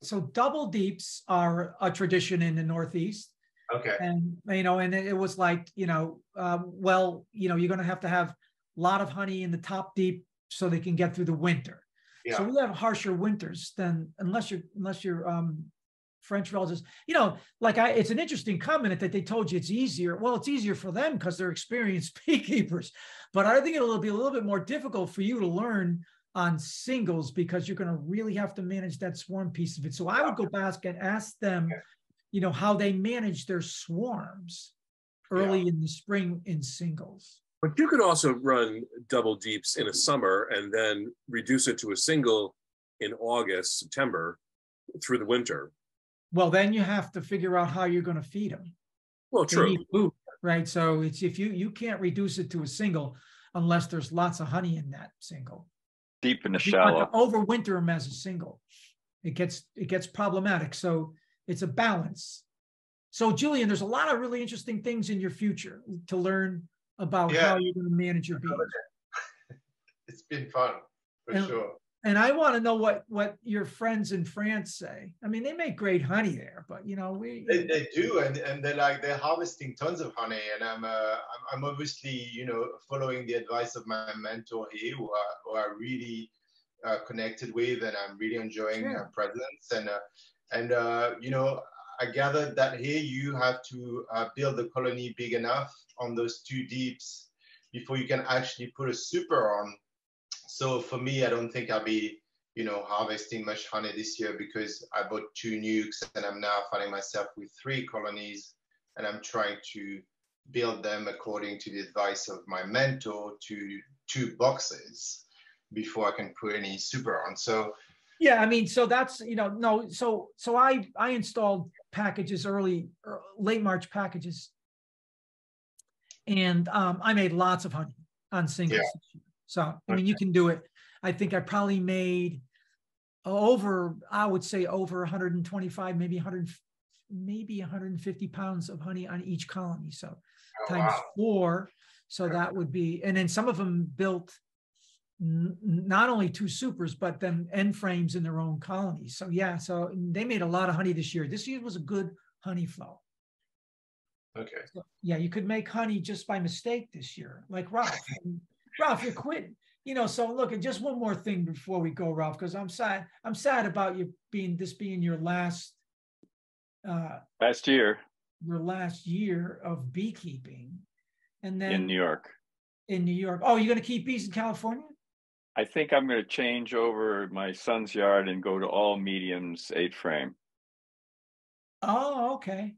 so double deeps are a tradition in the Northeast. Okay. And, you know, and it was like, you know, uh, well, you know, you're going to have to have a lot of honey in the top deep so they can get through the winter. Yeah. So we have harsher winters than, unless you're, unless you're um, French relatives, you know, like I, it's an interesting comment that they told you it's easier. Well, it's easier for them because they're experienced beekeepers, but I think it'll be a little bit more difficult for you to learn on singles because you're going to really have to manage that swarm piece of it. So I would go back and ask them, yeah. you know, how they manage their swarms early yeah. in the spring in singles. But you could also run double deeps in a summer and then reduce it to a single in August, September through the winter. Well, then you have to figure out how you're going to feed them. Well, true. They need food, right? So it's if you, you can't reduce it to a single unless there's lots of honey in that single. Deep in the shallow. Overwinter them as a single. It gets, it gets problematic. So it's a balance. So Julian, there's a lot of really interesting things in your future to learn about yeah. how you're going to manage your bees. It's been fun, for and, sure. And I want to know what what your friends in France say. I mean, they make great honey there, but you know we they, they do, and and they're like they're harvesting tons of honey. And I'm uh, I'm obviously you know following the advice of my mentor here, who I, who I really uh, connected with, and I'm really enjoying sure. her presence. And uh, and uh, you know I gathered that here you have to uh, build a colony big enough on those two deeps before you can actually put a super on. So for me, I don't think I'll be, you know, harvesting much honey this year because I bought two nukes and I'm now finding myself with three colonies and I'm trying to build them according to the advice of my mentor to two boxes before I can put any super on. So yeah, I mean, so that's, you know, no, so so I I installed packages early, or late March packages, and um, I made lots of honey on singles. Yeah. So, I mean, you can do it. I think I probably made over, I would say over one hundred twenty-five, maybe one hundred, maybe one hundred fifty pounds of honey on each colony. So oh, times wow. four. So that would be, and then some of them built n not only two supers, but then end frames in their own colonies. So yeah, so they made a lot of honey this year. This year was a good honey flow. Okay. So, yeah, you could make honey just by mistake this year, like Ralph. Ralph, you're quitting, you know. So look, and just one more thing before we go, Ralph, because I'm sad. I'm sad about you being this being your last uh, last year, your last year of beekeeping, and then in New York. In New York. Oh, you're going to keep bees in California? I think I'm going to change over my son's yard and go to all mediums eight frame. Oh, okay,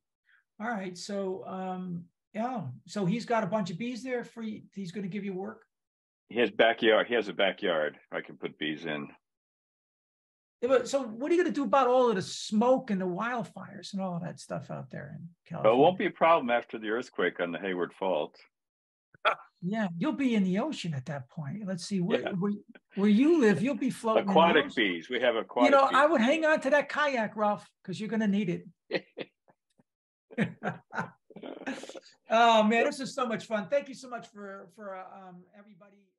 all right. So, um, yeah, so he's got a bunch of bees there for you. He's going to give you work. He has backyard. He has a backyard I can put bees in. So what are you going to do about all of the smoke and the wildfires and all of that stuff out there in California? Well, it won't be a problem after the earthquake on the Hayward Fault. Yeah, you'll be in the ocean at that point. Let's see where yeah. where, where you live. You'll be floating. Aquatic bees. We have aquatic. You know, bees. I would hang on to that kayak, Ralph, because you're going to need it. Oh man, this is so much fun. Thank you so much for for uh, um, everybody.